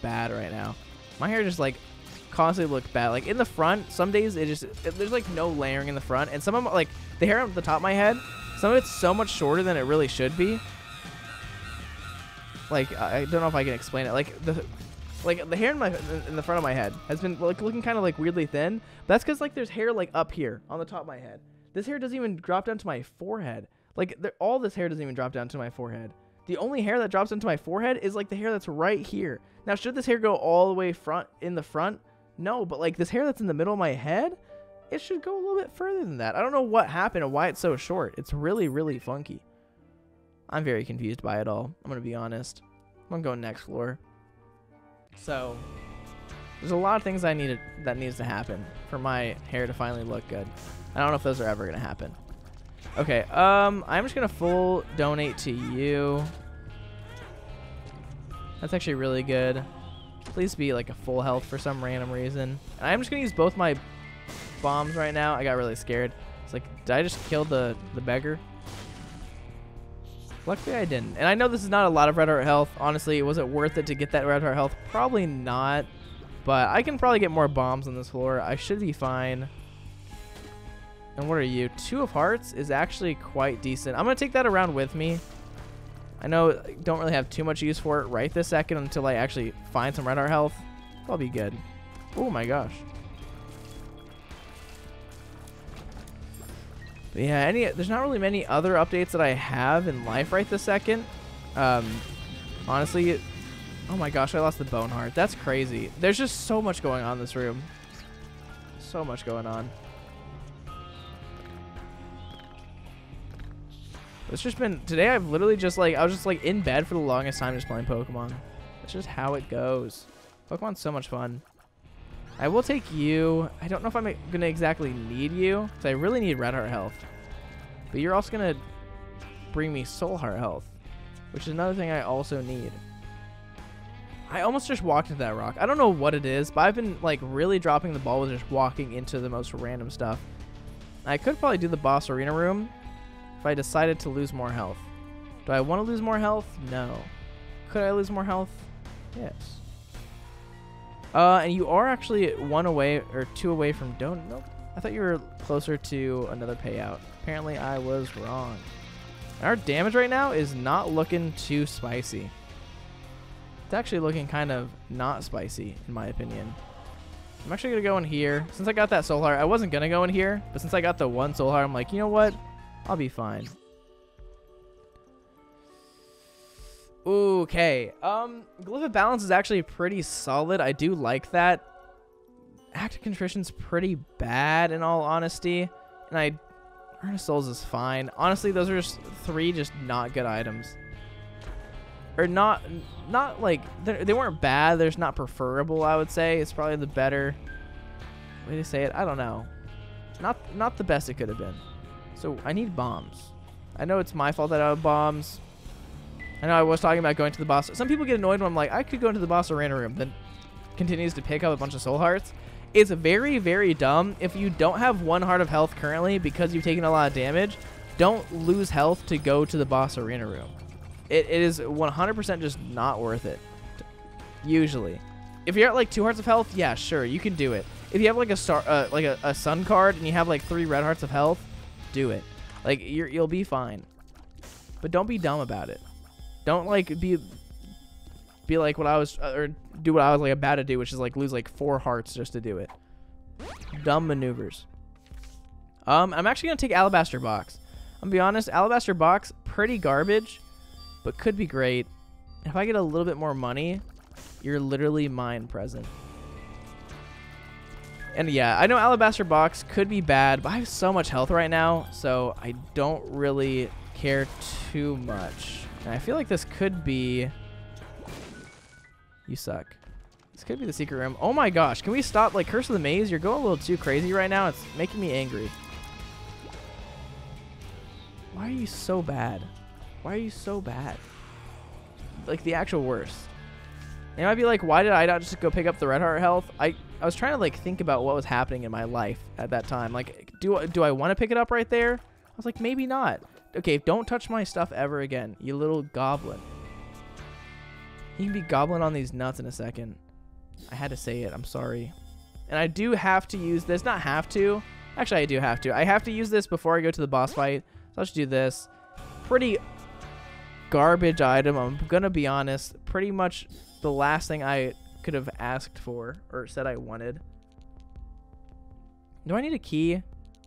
bad right now. My hair just like constantly look bad. Like in the front, some days it just there's like no layering in the front, and some of them, like the hair on the top of my head, some of it's so much shorter than it really should be. Like I don't know if I can explain it. Like the hair in the front of my head has been like looking kind of like weirdly thin. But that's because like there's hair like up here on the top of my head. This hair doesn't even drop down to my forehead. Like all this hair doesn't even drop down to my forehead. The only hair that drops into my forehead is like the hair that's right here. Now, should this hair go all the way in the front? No, but like this hair that's in the middle of my head, it should go a little bit further than that. I don't know what happened and why it's so short. It's really, really funky. I'm very confused by it all. I'm going to be honest. I'm going next floor. So there's a lot of things that needs to happen for my hair to finally look good. I don't know if those are ever going to happen. Okay, I'm just going to full donate to you. That's actually really good. Please be like a full health for some random reason. And I'm just going to use both my bombs right now. I got really scared. It's like, did I just kill the beggar? Luckily I didn't. And I know this is not a lot of red heart health. Honestly, was it worth it to get that red heart health? Probably not. But I can probably get more bombs on this floor. I should be fine. And what are you? 2 of hearts is actually quite decent. I'm going to take that around with me. I know I don't really have too much use for it right this second until I actually find some red heart health. I'll be good. Oh my gosh. But yeah, there's not really many other updates that I have in life right this second. Honestly, oh my gosh, I lost the bone heart. That's crazy. There's just so much going on in this room. So much going on. It's just been today. I've literally just like I was just like in bed for the longest time just playing Pokemon. That's just how it goes. Pokemon's so much fun. I will take you. I don't know if I'm gonna exactly need you because I really need red heart health. But you're also gonna bring me soul heart health, which is another thing I also need. I almost just walked into that rock. I don't know what it is, but I've been like really dropping the ball with just walking into the most random stuff. I could probably do the boss arena room. If I decided to lose more health. Do I want to lose more health? No. Could I lose more health? Yes. And you are actually 1 away or 2 away from don't. Nope. I thought you were closer to another payout. Apparently I was wrong. Our damage right now is not looking too spicy. It's actually looking kind of not spicy in my opinion. I'm actually going to go in here. Since I got that soul heart, I wasn't going to go in here. But since I got the 1 soul heart, I'm like, you know what? I'll be fine. Okay. Glyph of Balance is actually pretty solid. I do like that. Act of Contrition's pretty bad in all honesty. And Earn of Souls is fine. Honestly, those are just 3 just not good items. Or not like they weren't bad. They're just not preferable, I would say. It's probably the better way to say it. I don't know. Not the best it could have been. So I need bombs. I know it's my fault that I have bombs. I know I was talking about going to the boss. Some people get annoyed when I'm like, I could go into the boss arena room. Then continues to pick up a bunch of soul hearts. It's very, very dumb. If you don't have 1 heart of health currently because you've taken a lot of damage, don't lose health to go to the boss arena room. It is 100% just not worth it. Usually. If you're at like 2 hearts of health, yeah, sure, you can do it. If you have like a sun card and you have like 3 red hearts of health, do it. Like you'll be fine, but don't be dumb about it. Don't like be like what I was, or do what I was like about to do, which is like lose like 4 hearts just to do it. Dumb maneuvers. I'm actually gonna take Alabaster Box. I'm gonna be honest, Alabaster Box pretty garbage, but could be great. If I get a little bit more money, you're literally mine present. And yeah, I know Alabaster Box could be bad, but I have so much health right now, so I don't really care too much. And I feel like this could be... You suck. This could be the secret room. Oh my gosh, can we stop? Like, Curse of the Maze, you're going a little too crazy right now. It's making me angry. Why are you so bad? Why are you so bad? Like, the actual worst. And I might be like, why did I not just go pick up the red heart health? I was trying to like think about what was happening in my life at that time. Like, do I want to pick it up right there? I was like, maybe not. Okay, don't touch my stuff ever again, you little goblin. You can be gobbling on these nuts in a second. I had to say it. I'm sorry. And I do have to use this. Not have to. Actually, I do have to. I have to use this before I go to the boss fight. So let's do this. Pretty garbage item. I'm going to be honest. Pretty much the last thing I could have asked for or said I wanted. Do I need a key?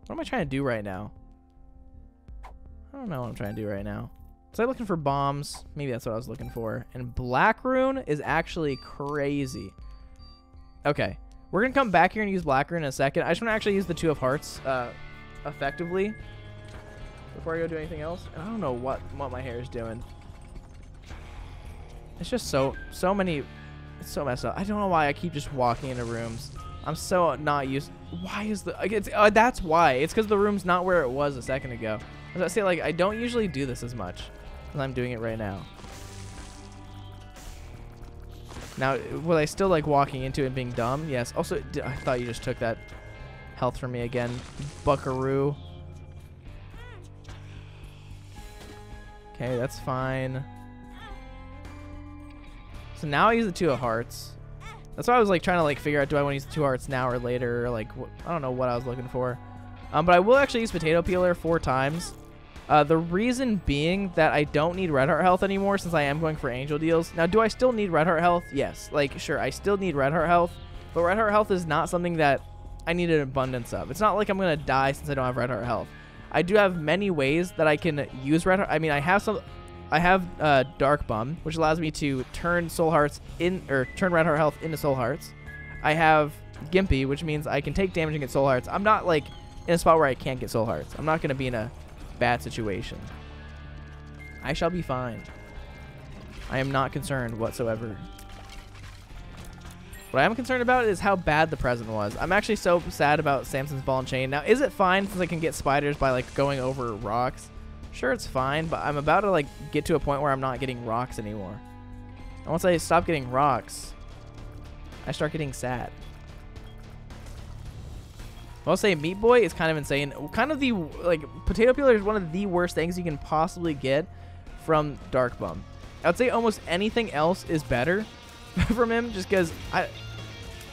What am I trying to do right now? I don't know what I'm trying to do right now. Was I looking for bombs? Maybe that's what I was looking for. And Black Rune is actually crazy. Okay. We're going to come back here and use Black Rune in a second. I just want to actually use the 2 of hearts effectively before I go do anything else. And I don't know what my hair is doing. It's just so many. It's so messed up. I don't know why I keep just walking into rooms. I'm so not used. Why is the... that's why. It's because the room's not where it was a second ago. I was about to say, like, I don't usually do this as much as I'm doing it right now. Now, was I still, like, walking into it and being dumb? Yes. Also, I thought you just took that health from me again. Buckaroo. Okay, that's fine. So now I use the 2 of hearts. That's why I was, like, trying to, like, figure out, do I want to use the 2 hearts now or later? Or, like, I don't know what I was looking for. But I will actually use Potato Peeler 4 times. The reason being that I don't need Red Heart Health anymore since I am going for Angel Deals. Now, do I still need Red Heart Health? Yes. Like, sure, I still need Red Heart Health. But Red Heart Health is not something that I need an abundance of. It's not like I'm going to die since I don't have Red Heart Health. I do have many ways that I can use Red Heart. I mean, I have some... I have Dark Bum, which allows me to turn Soul Hearts in... Or turn Red Heart Health into Soul Hearts. I have Gimpy, which means I can take damage and get Soul Hearts. I'm not, like... in a spot where I can't get soul hearts. I'm not going to be in a bad situation. I shall be fine. I am not concerned whatsoever. What I am concerned about is how bad the present was. I'm actually so sad about Samson's ball and chain. Now, is it fine since I can get spiders by like going over rocks? Sure, it's fine, but I'm about to like get to a point where I'm not getting rocks anymore. And once I stop getting rocks, I start getting sad. I'll say Meat Boy is kind of insane. Kind of the, like, Potato Peeler is one of the worst things you can possibly get from Dark Bum. I would say almost anything else is better from him just because, I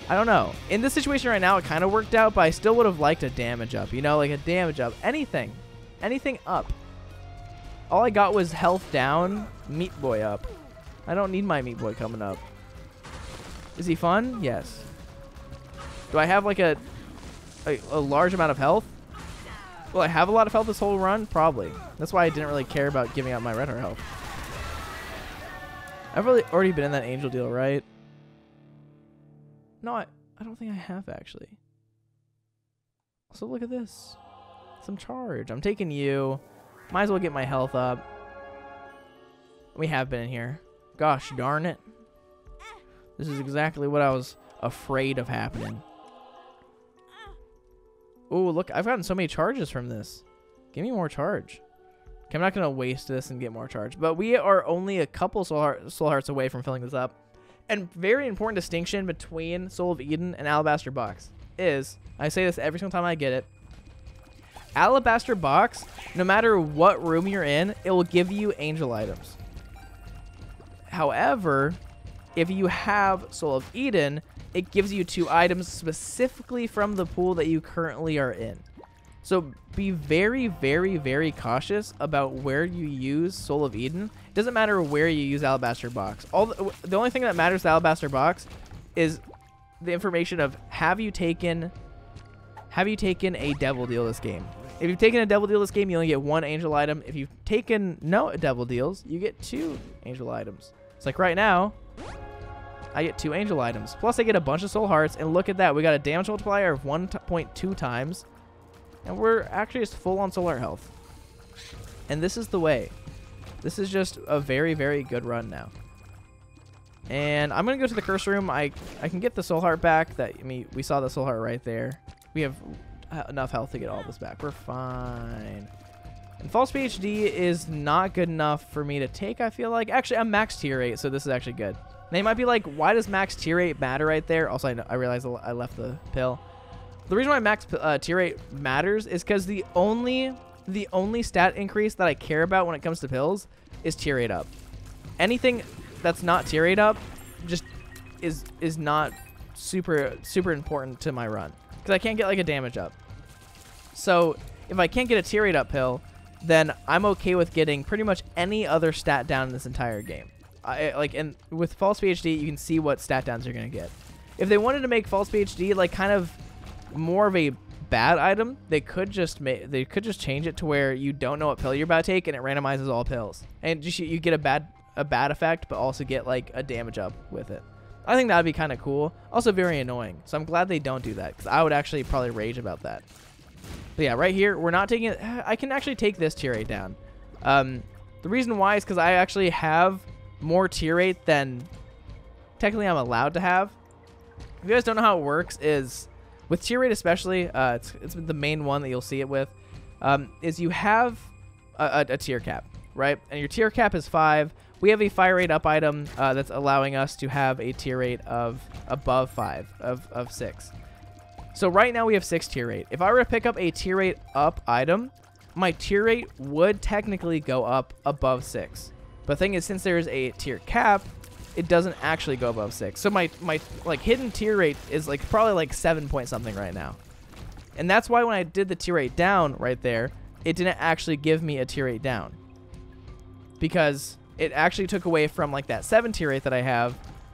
don't know. In this situation right now, it kind of worked out, but I still would have liked a damage up, you know, like a damage up. Anything. Anything up. All I got was health down, Meat Boy up. I don't need my Meat Boy coming up. Is he fun? Yes. Do I have, like, a large amount of health? Will I have a lot of health this whole run? Probably. That's why I didn't really care about giving out my red heart health. I've really already been in that angel deal, right? No, I don't think I have, actually. So look at this. Some charge. I'm taking you. Might as well get my health up. We have been in here. Gosh darn it. This is exactly what I was afraid of happening. Ooh, look, I've gotten so many charges from this. Give me more charge. Okay, I'm not going to waste this and get more charge. But we are only a couple soul hearts away from filling this up. And very important distinction between Soul of Eden and Alabaster Box is, I say this every single time I get it, Alabaster Box, no matter what room you're in, it will give you angel items. However, if you have Soul of Eden, it gives you 2 items specifically from the pool that you currently are in. So be very, very, very cautious about where you use Soul of Eden. It doesn't matter where you use Alabaster Box. The only thing that matters to Alabaster Box is the information of have you taken a devil deal this game. If you've taken a devil deal this game, you only get 1 angel item. If you've taken no devil deals, you get 2 angel items. It's like right now, I get 2 angel items. Plus, I get a bunch of soul hearts. And look at that. We got a damage multiplier of 1.2 times. And we're actually just full on soul heart health. And this is the way. This is just a very, very good run now. And I'm going to go to the curse room. I can get the soul heart back. I mean, we saw the soul heart right there. We have enough health to get all this back. We're fine. And False PhD is not good enough for me to take, I feel like. Actually, I'm max tier 8, so this is actually good. Now you might be like, why does max tier 8 matter right there? Also, I realized I left the pill. The reason why max tier 8 matters is because the only stat increase that I care about when it comes to pills is tier 8 up. Anything that's not tier 8 up just is not super important to my run, because I can't get like a damage up. So if I can't get a tier 8 uphill, then I'm okay with getting pretty much any other stat down in this entire game. And with False PhD, you can see what stat downs you're gonna get. If they wanted to make False PhD like kind of more of a bad item, they could just change it to where you don't know what pill you're about to take and it randomizes all pills, and you get a bad effect, but also get like a damage up with it. I think that'd be kind of cool. Also very annoying. So I'm glad they don't do that, because I would actually probably rage about that. But yeah, right here we're not taking it. I can actually take this tier 8 down. The reason why is because I actually have more tier 8 than technically I'm allowed to have. If you guys don't know how it works, is with tier 8 especially, it's the main one that you'll see it with, is you have a tier cap, right? And your tier cap is 5. We have a fire rate up item that's allowing us to have a tier 8 of above 5, of 6. So right now we have 6 tier 8. If I were to pick up a tier 8 up item, my tier 8 would technically go up above 6. But the thing is, since there is a tier cap, it doesn't actually go above 6. So my like hidden tier 8 is like probably like 7 point something right now. And that's why when I did the tier 8 down right there, it didn't actually give me a tier 8 down, because it actually took away from like that 7 tier 8 that I have.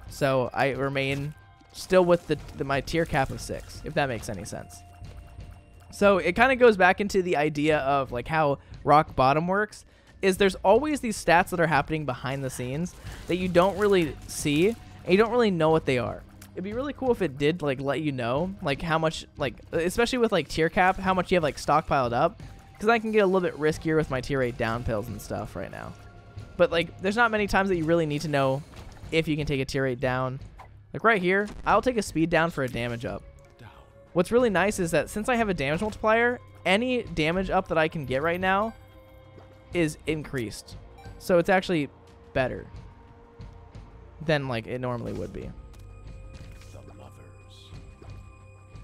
So I remain still with my tier cap of 6, if that makes any sense. So it kind of goes back into the idea of like how rock bottom works. Is there's always these stats that are happening behind the scenes that you don't really see, and you don't really know what they are. It'd be really cool if it did like let you know like how much, like especially with like tier cap, how much you have like stockpiled up, because I can get a little bit riskier with my tier 8 down pills and stuff right now. But like there's not many times that you really need to know if you can take a tier 8 down. Like right here, I'll take a speed down for a damage up. What's really nice is that since I have a damage multiplier, any damage up that I can get right now is increased, so it's actually better than like it normally would be.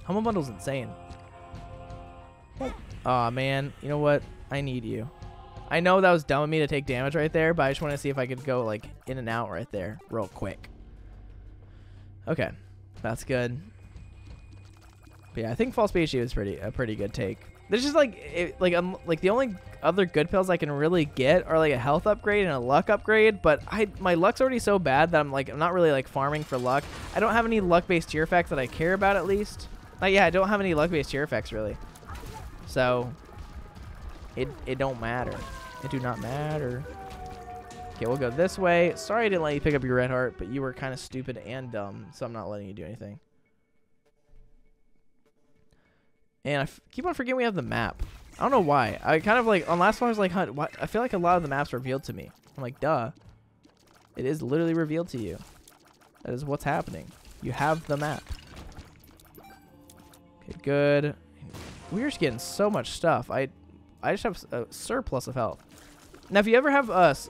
Humble Bundle's insane. Aw, man, you know what? I need you. I know that was dumb of me to take damage right there, but I just want to see if I could go like in and out right there real quick. Okay, that's good. But yeah, I think False PhD was a pretty good take. There's just like the only other good pills I can really get are like a health upgrade and a luck upgrade, but my luck's already so bad that I'm not really like farming for luck. I don't have any luck-based tier effects that I care about, at least. Yeah, I don't have any luck-based tier effects really. So it don't matter. It do not matter. Okay, we'll go this way. Sorry I didn't let you pick up your red heart, but you were kind of stupid and dumb, so I'm not letting you do anything. And I keep on forgetting we have the map. I don't know why. I kind of like on last one I was like, "Hunt." I feel like a lot of the maps revealed to me. I'm like, duh. It is literally revealed to you. That is what's happening. You have the map. Okay, good. We're just getting so much stuff. I just have a surplus of health. Now, if you ever have if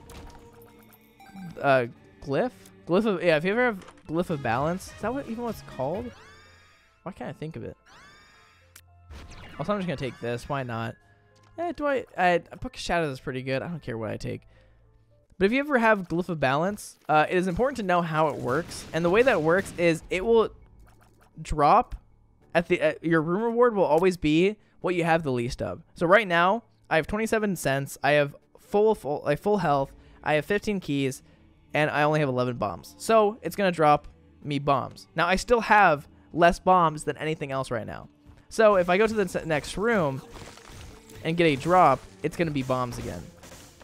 you ever have Glyph of Balance, is that what it's called? Why can't I think of it? Also, I'm just going to take this. Why not? Book of Shadows is pretty good. I don't care what I take. But if you ever have Glyph of Balance, it is important to know how it works. And the way that it works is it will drop at the... your room reward will always be what you have the least of. So right now, I have 27 cents. I have full health. I have 15 keys. And I only have 11 bombs. So it's going to drop me bombs. Now, I still have less bombs than anything else right now. So if I go to the next room and get a drop, it's going to be bombs again.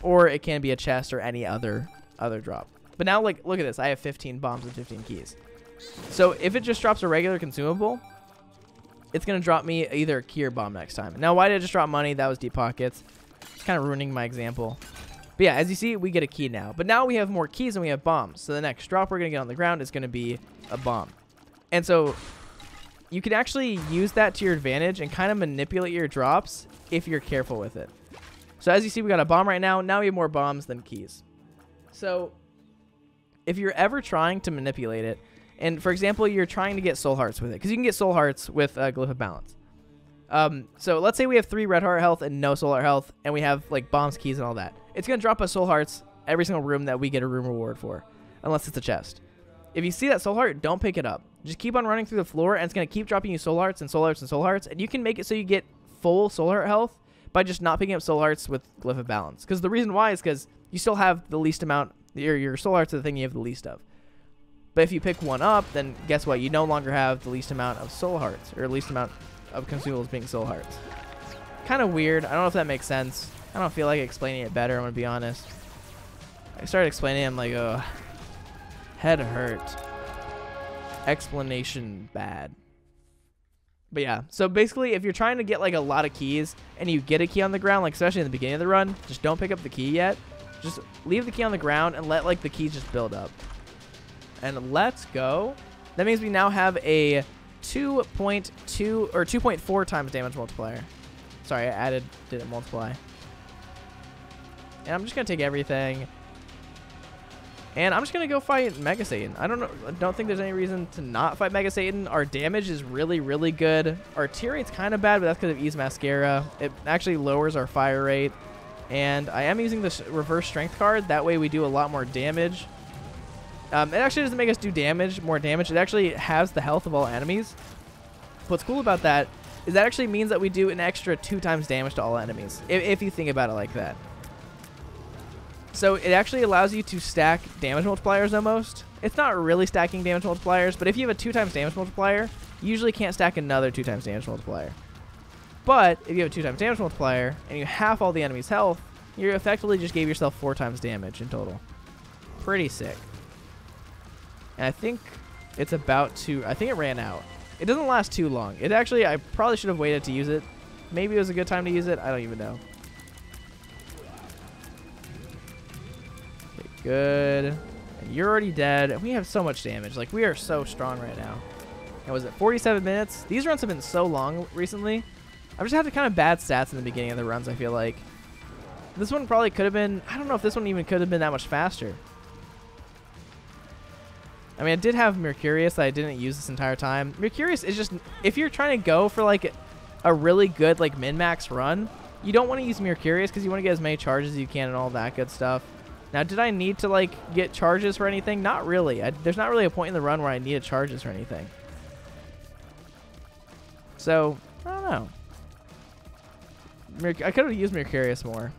Or it can be a chest or any other drop. But now, like, look at this. I have 15 bombs and 15 keys. So if it just drops a regular consumable, it's going to drop me either a key or bomb next time. Now, why did I just drop money? That was deep pockets. It's kind of ruining my example. But yeah, as you see, we get a key now. But now we have more keys and we have bombs. So the next drop we're going to get on the ground is going to be a bomb. And so... you can actually use that to your advantage and kind of manipulate your drops if you're careful with it. So as you see, we got a bomb right now. Now we have more bombs than keys. So if you're ever trying to manipulate it, and for example, you're trying to get soul hearts with it, because you can get soul hearts with Glyph of Balance. So let's say we have 3 red heart health and no soul heart health, and we have like bombs, keys, and all that. It's going to drop us soul hearts every single room that we get a room reward for, unless it's a chest. If you see that soul heart, don't pick it up. Just keep on running through the floor, and it's going to keep dropping you soul hearts and soul hearts and soul hearts. And you can make it so you get full soul heart health by just not picking up soul hearts with Glyph of Balance. Because the reason why is because you still have the least amount, your soul hearts are the thing you have the least of. But if you pick one up, then guess what? You no longer have the least amount of soul hearts, or least amount of consumables being soul hearts. Kind of weird. I don't know if that makes sense. I don't feel like explaining it better, I'm going to be honest. I started explaining it, I'm like, oh, head hurt. Explanation bad. But yeah, so basically if you're trying to get like a lot of keys and you get a key on the ground, like especially in the beginning of the run, just don't pick up the key yet. Just leave the key on the ground and let like the keys just build up. And let's go. That means we now have a 2.2 or 2.4 times damage multiplier. Sorry, I added, didn't multiply. And I'm just going to take everything. And I'm just going to go fight Mega Satan. I don't think there's any reason to not fight Mega Satan. Our damage is really, really good. Our tier rate's kind of bad, but that's because of Ease Mascara. It actually lowers our fire rate. And I am using this reverse strength card. That way we do a lot more damage. It actually doesn't make us do damage, more damage. It actually halves the health of all enemies. What's cool about that is that actually means that we do an extra 2 times damage to all enemies, if you think about it like that. So it actually allows you to stack damage multipliers almost. It's not really stacking damage multipliers, but if you have a 2 times damage multiplier, you usually can't stack another 2 times damage multiplier. But if you have a 2 times damage multiplier and you half all the enemy's health, you effectively just gave yourself 4 times damage in total. Pretty sick. And I think it's about to, I think it ran out. It doesn't last too long. It actually, I probably should have waited to use it. Maybe it was a good time to use it. I don't even know. Okay, good. And you're already dead. And we have so much damage. Like, we are so strong right now. And was it 47 minutes? These runs have been so long recently. I've just had kind of bad stats in the beginning of the runs, I feel like. This one probably could have been, I don't know if this one even could have been that much faster. I mean, I did have Mercurius that I didn't use this entire time. Mercurius is just, if you're trying to go for like a really good like min-max run, you don't want to use Mercurius because you want to get as many charges as you can and all that good stuff. Now, did I need to like get charges for anything? Not really. There's not really a point in the run where I needed charges for anything. So, I don't know. I could have used Mercurius more,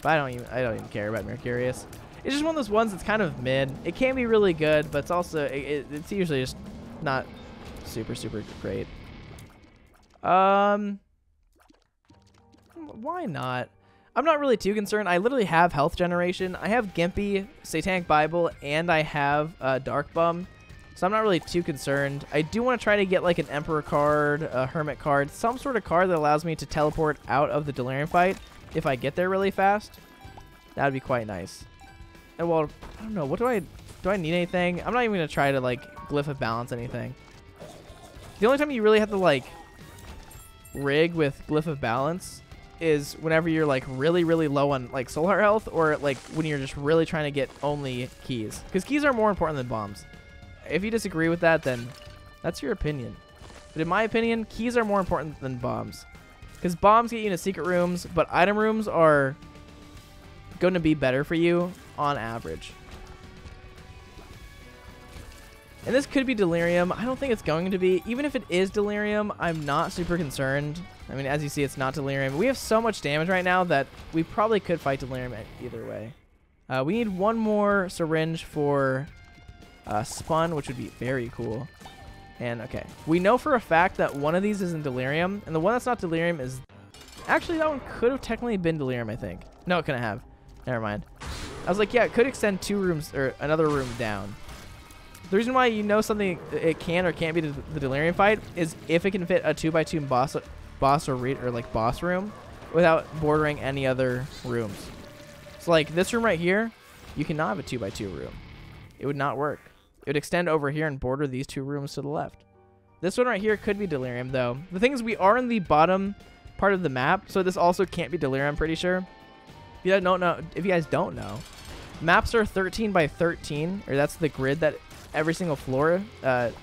but I don't even care about Mercurius. It's just one of those ones that's kind of mid. It can be really good, but it's also it's usually just not super, super great. Why not? I'm not really too concerned. I literally have health generation. I have Gimpy, Satanic Bible, and I have Dark Bum, so I'm not really too concerned. I do want to try to get like an Emperor card, a Hermit card, some sort of card that allows me to teleport out of the Delirium fight if I get there really fast. That would be quite nice. And well, I don't know. What do I need anything? I'm not even going to try to like Glyph of Balance anything. The only time you really have to like rig with Glyph of Balance is whenever you're like really, really low on like soul heart health, or like when you're just really trying to get only keys, because keys are more important than bombs. If you disagree with that, then that's your opinion. But in my opinion, keys are more important than bombs, because bombs get you into secret rooms, but item rooms are going to be better for you on average. And this could be Delirium. I don't think it's going to be. Even if it is Delirium, I'm not super concerned. I mean, as you see, it's not Delirium. We have so much damage right now that we probably could fight Delirium either way. We need one more syringe for Spun, which would be very cool. And okay, we know for a fact that one of these is in Delirium, and the one that's not Delirium is actually, that one could have technically been Delirium, I think. No, it couldn't have. Never mind. I was like, yeah, it could extend 2 rooms or another room down. The reason why you know something it can or can't be the Delirium fight is if it can fit a 2x2 boss or like boss room without bordering any other rooms. So like this room right here, you cannot have a 2x2 room. It would not work. It would extend over here and border these 2 rooms to the left. This one right here could be Delirium though. The thing is, we are in the bottom part of the map, so this also can't be Delirium, I'm pretty sure. If you don't know, if you guys don't know, maps are 13 by 13, or that's the grid that every single floor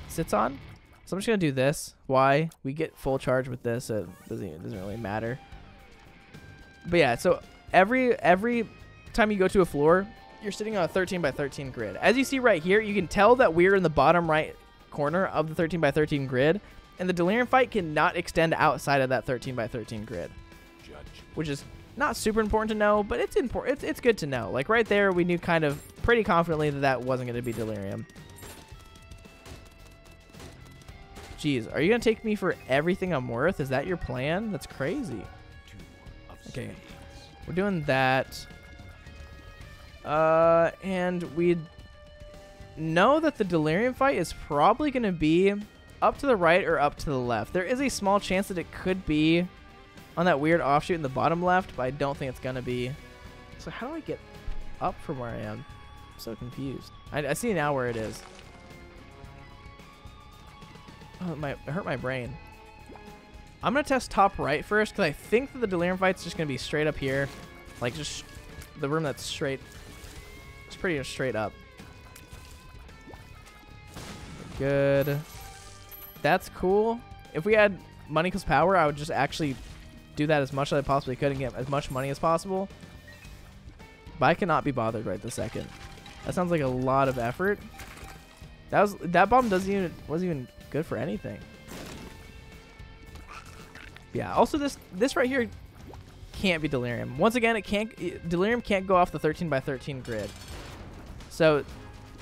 sits on. So I'm just gonna do this. Why? We get full charge with this, so it doesn't really matter. But yeah, so every time you go to a floor, you're sitting on a 13 by 13 grid. As you see right here, you can tell that we're in the bottom right corner of the 13 by 13 grid, and the Delirium fight cannot extend outside of that 13 by 13 grid, which is not super important to know, but it's important. It's good to know. Like right there, we knew kind of pretty confidently that that wasn't going to be Delirium. Jeez, are you going to take me for everything I'm worth? Is that your plan? That's crazy. Okay, we're doing that. And we know that the Delirium fight is probably going to be up to the right or up to the left. There is a small chance that it could be on that weird offshoot in the bottom left, but I don't think it's going to be. So how do I get up from where I am? I'm so confused. I see now where it is. Oh, it hurt my brain. I'm going to test top right first because I think that the Delirium fight's just going to be straight up here. Like just the room that's straight. It's pretty much straight up. Good. That's cool. If we had money equals power, I would just actually do that as much as I possibly could and get as much money as possible. But I cannot be bothered right this second. That sounds like a lot of effort. That bomb wasn't even good for anything. Yeah. Also, this right here can't be Delirium. Once again, Delirium can't go off the 13 by 13 grid. So,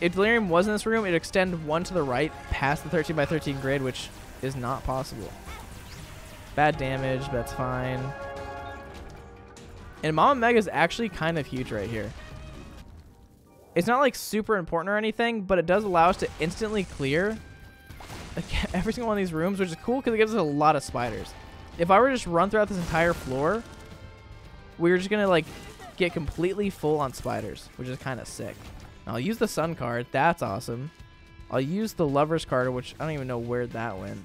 if Delirium was in this room, it'd extend one to the right past the 13 by 13 grid, which is not possible. Bad damage, but that's fine. And Mama Mega is actually kind of huge right here. It's not like super important or anything, but it does allow us to instantly clear like every single one of these rooms, which is cool because it gives us a lot of spiders. If I were to just run throughout this entire floor, we're just gonna like get completely full on spiders, which is kind of sick. I'll use the sun card. That's awesome. I'll use the lover's card, which I don't even know where that went.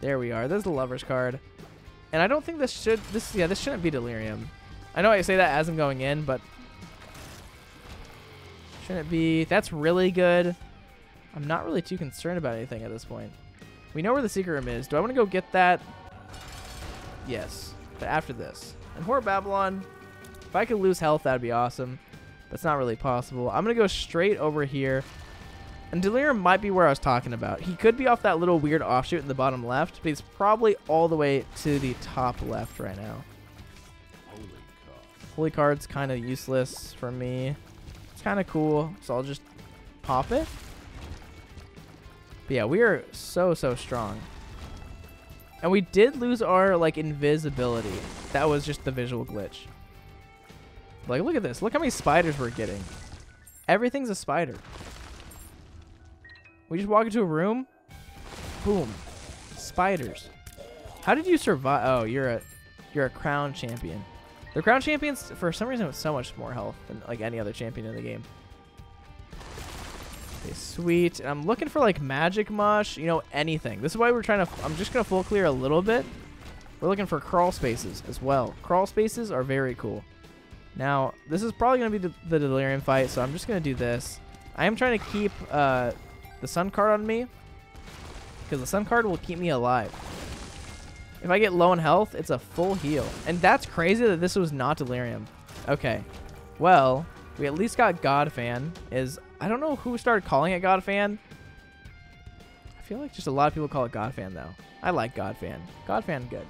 There we are. There's the lover's card. And I don't think this shouldn't be Delirium. I know I say that as I'm going in, but shouldn't it be? That's really good. I'm not really too concerned about anything at this point. We know where the secret room is. Do I want to go get that? Yes, but after this. And Horror Babylon, if I could lose health, that'd be awesome. That's not really possible. I'm going to go straight over here. And Delirium might be where I was talking about. He could be off that little weird offshoot in the bottom left, but he's probably all the way to the top left right now. Holy card's kind of useless for me. It's kind of cool, so I'll just pop it. But yeah, we are so, so strong. And we did lose our, like, invisibility. That was just the visual glitch. Like, look at this. Look how many spiders we're getting. Everything's a spider. We just walk into a room. Boom. Spiders. How did you survive? Oh, you're a crown champion. The crown champions, for some reason, have so much more health than, like, any other champion in the game. Okay, sweet. And I'm looking for, like, magic mush. You know, anything. This is why we're trying to... I'm just going to full clear a little bit. We're looking for crawl spaces as well. Crawl spaces are very cool. Now, this is probably going to be the Delirium fight, so I'm just going to do this. I am trying to keep the Sun card on me, because the Sun card will keep me alive. If I get low in health, it's a full heal. And that's crazy that this was not Delirium. Okay. Well, we at least got Godfan. I don't know who started calling it Godfan. I feel like just a lot of people call it Godfan, though. I like Godfan. Godfan, good.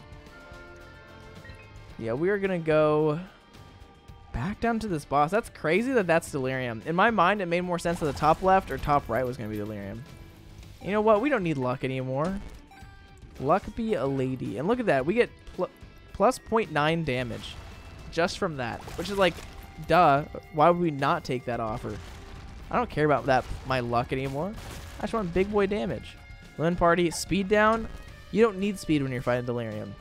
Yeah, we are going to go... back down to this boss. That's crazy that that's Delirium. In my mind, it made more sense that the top left or top right was going to be Delirium. You know what? We don't need luck anymore. Luck be a lady. And look at that. We get plus 0.9 damage just from that, which is like, duh. Why would we not take that offer? I don't care about that, my luck anymore. I just want big boy damage. Lemon Party, speed down. You don't need speed when you're fighting Delirium.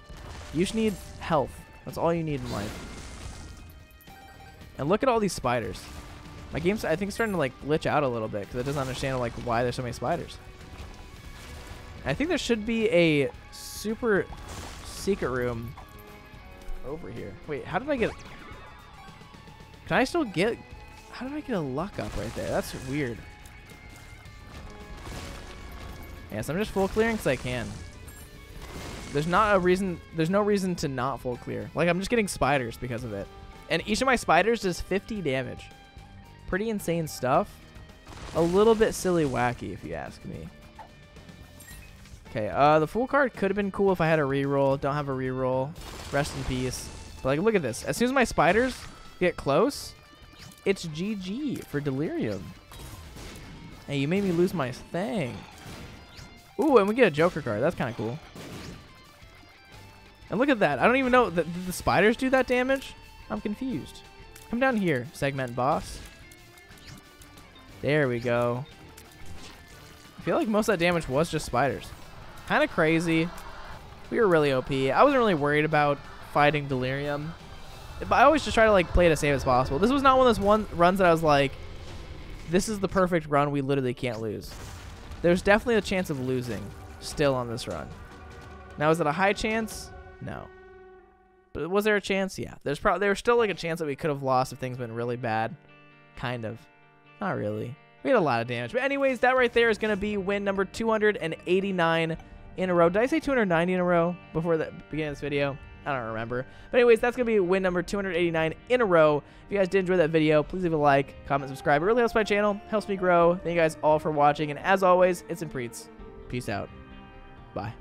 You just need health. That's all you need in life. And look at all these spiders. My game's, I think, starting to like glitch out a little bit because it doesn't understand like why there's so many spiders. I think there should be a super secret room over here. Wait, how did I get? Can I still get? How did I get a luck up right there? That's weird. Yes, I'm just full clearing because I can. There's not a reason. There's no reason to not full clear. Like I'm just getting spiders because of it. And each of my spiders does 50 damage. Pretty insane stuff. A little bit silly wacky, if you ask me. Okay, the Fool card could have been cool if I had a reroll. Don't have a reroll. Rest in peace. But, like, look at this. As soon as my spiders get close, it's GG for Delirium. Hey, you made me lose my thing. Ooh, and we get a Joker card. That's kind of cool. And look at that. I don't even know. Did the spiders do that damage? I'm confused. Come down here, segment boss. There we go. I feel like most of that damage was just spiders. Kind of crazy. We were really OP. I wasn't really worried about fighting Delirium. But I always just try to like play it as safe as possible. This was not one of those runs that I was like, this is the perfect run. We literally can't lose. There's definitely a chance of losing still on this run. Now, is it a high chance? No. But was there a chance? Yeah. There's probably there was still like a chance that we could have lost if things went really bad. Kind of. Not really. We had a lot of damage. But anyways, that right there is going to be win number 289 in a row. Did I say 290 in a row before the beginning of this video? I don't remember. But anyways, that's going to be win number 289 in a row. If you guys did enjoy that video, please leave a like, comment, subscribe. It really helps my channel, helps me grow. Thank you guys all for watching. And as always, it's been Priets. Peace out. Bye.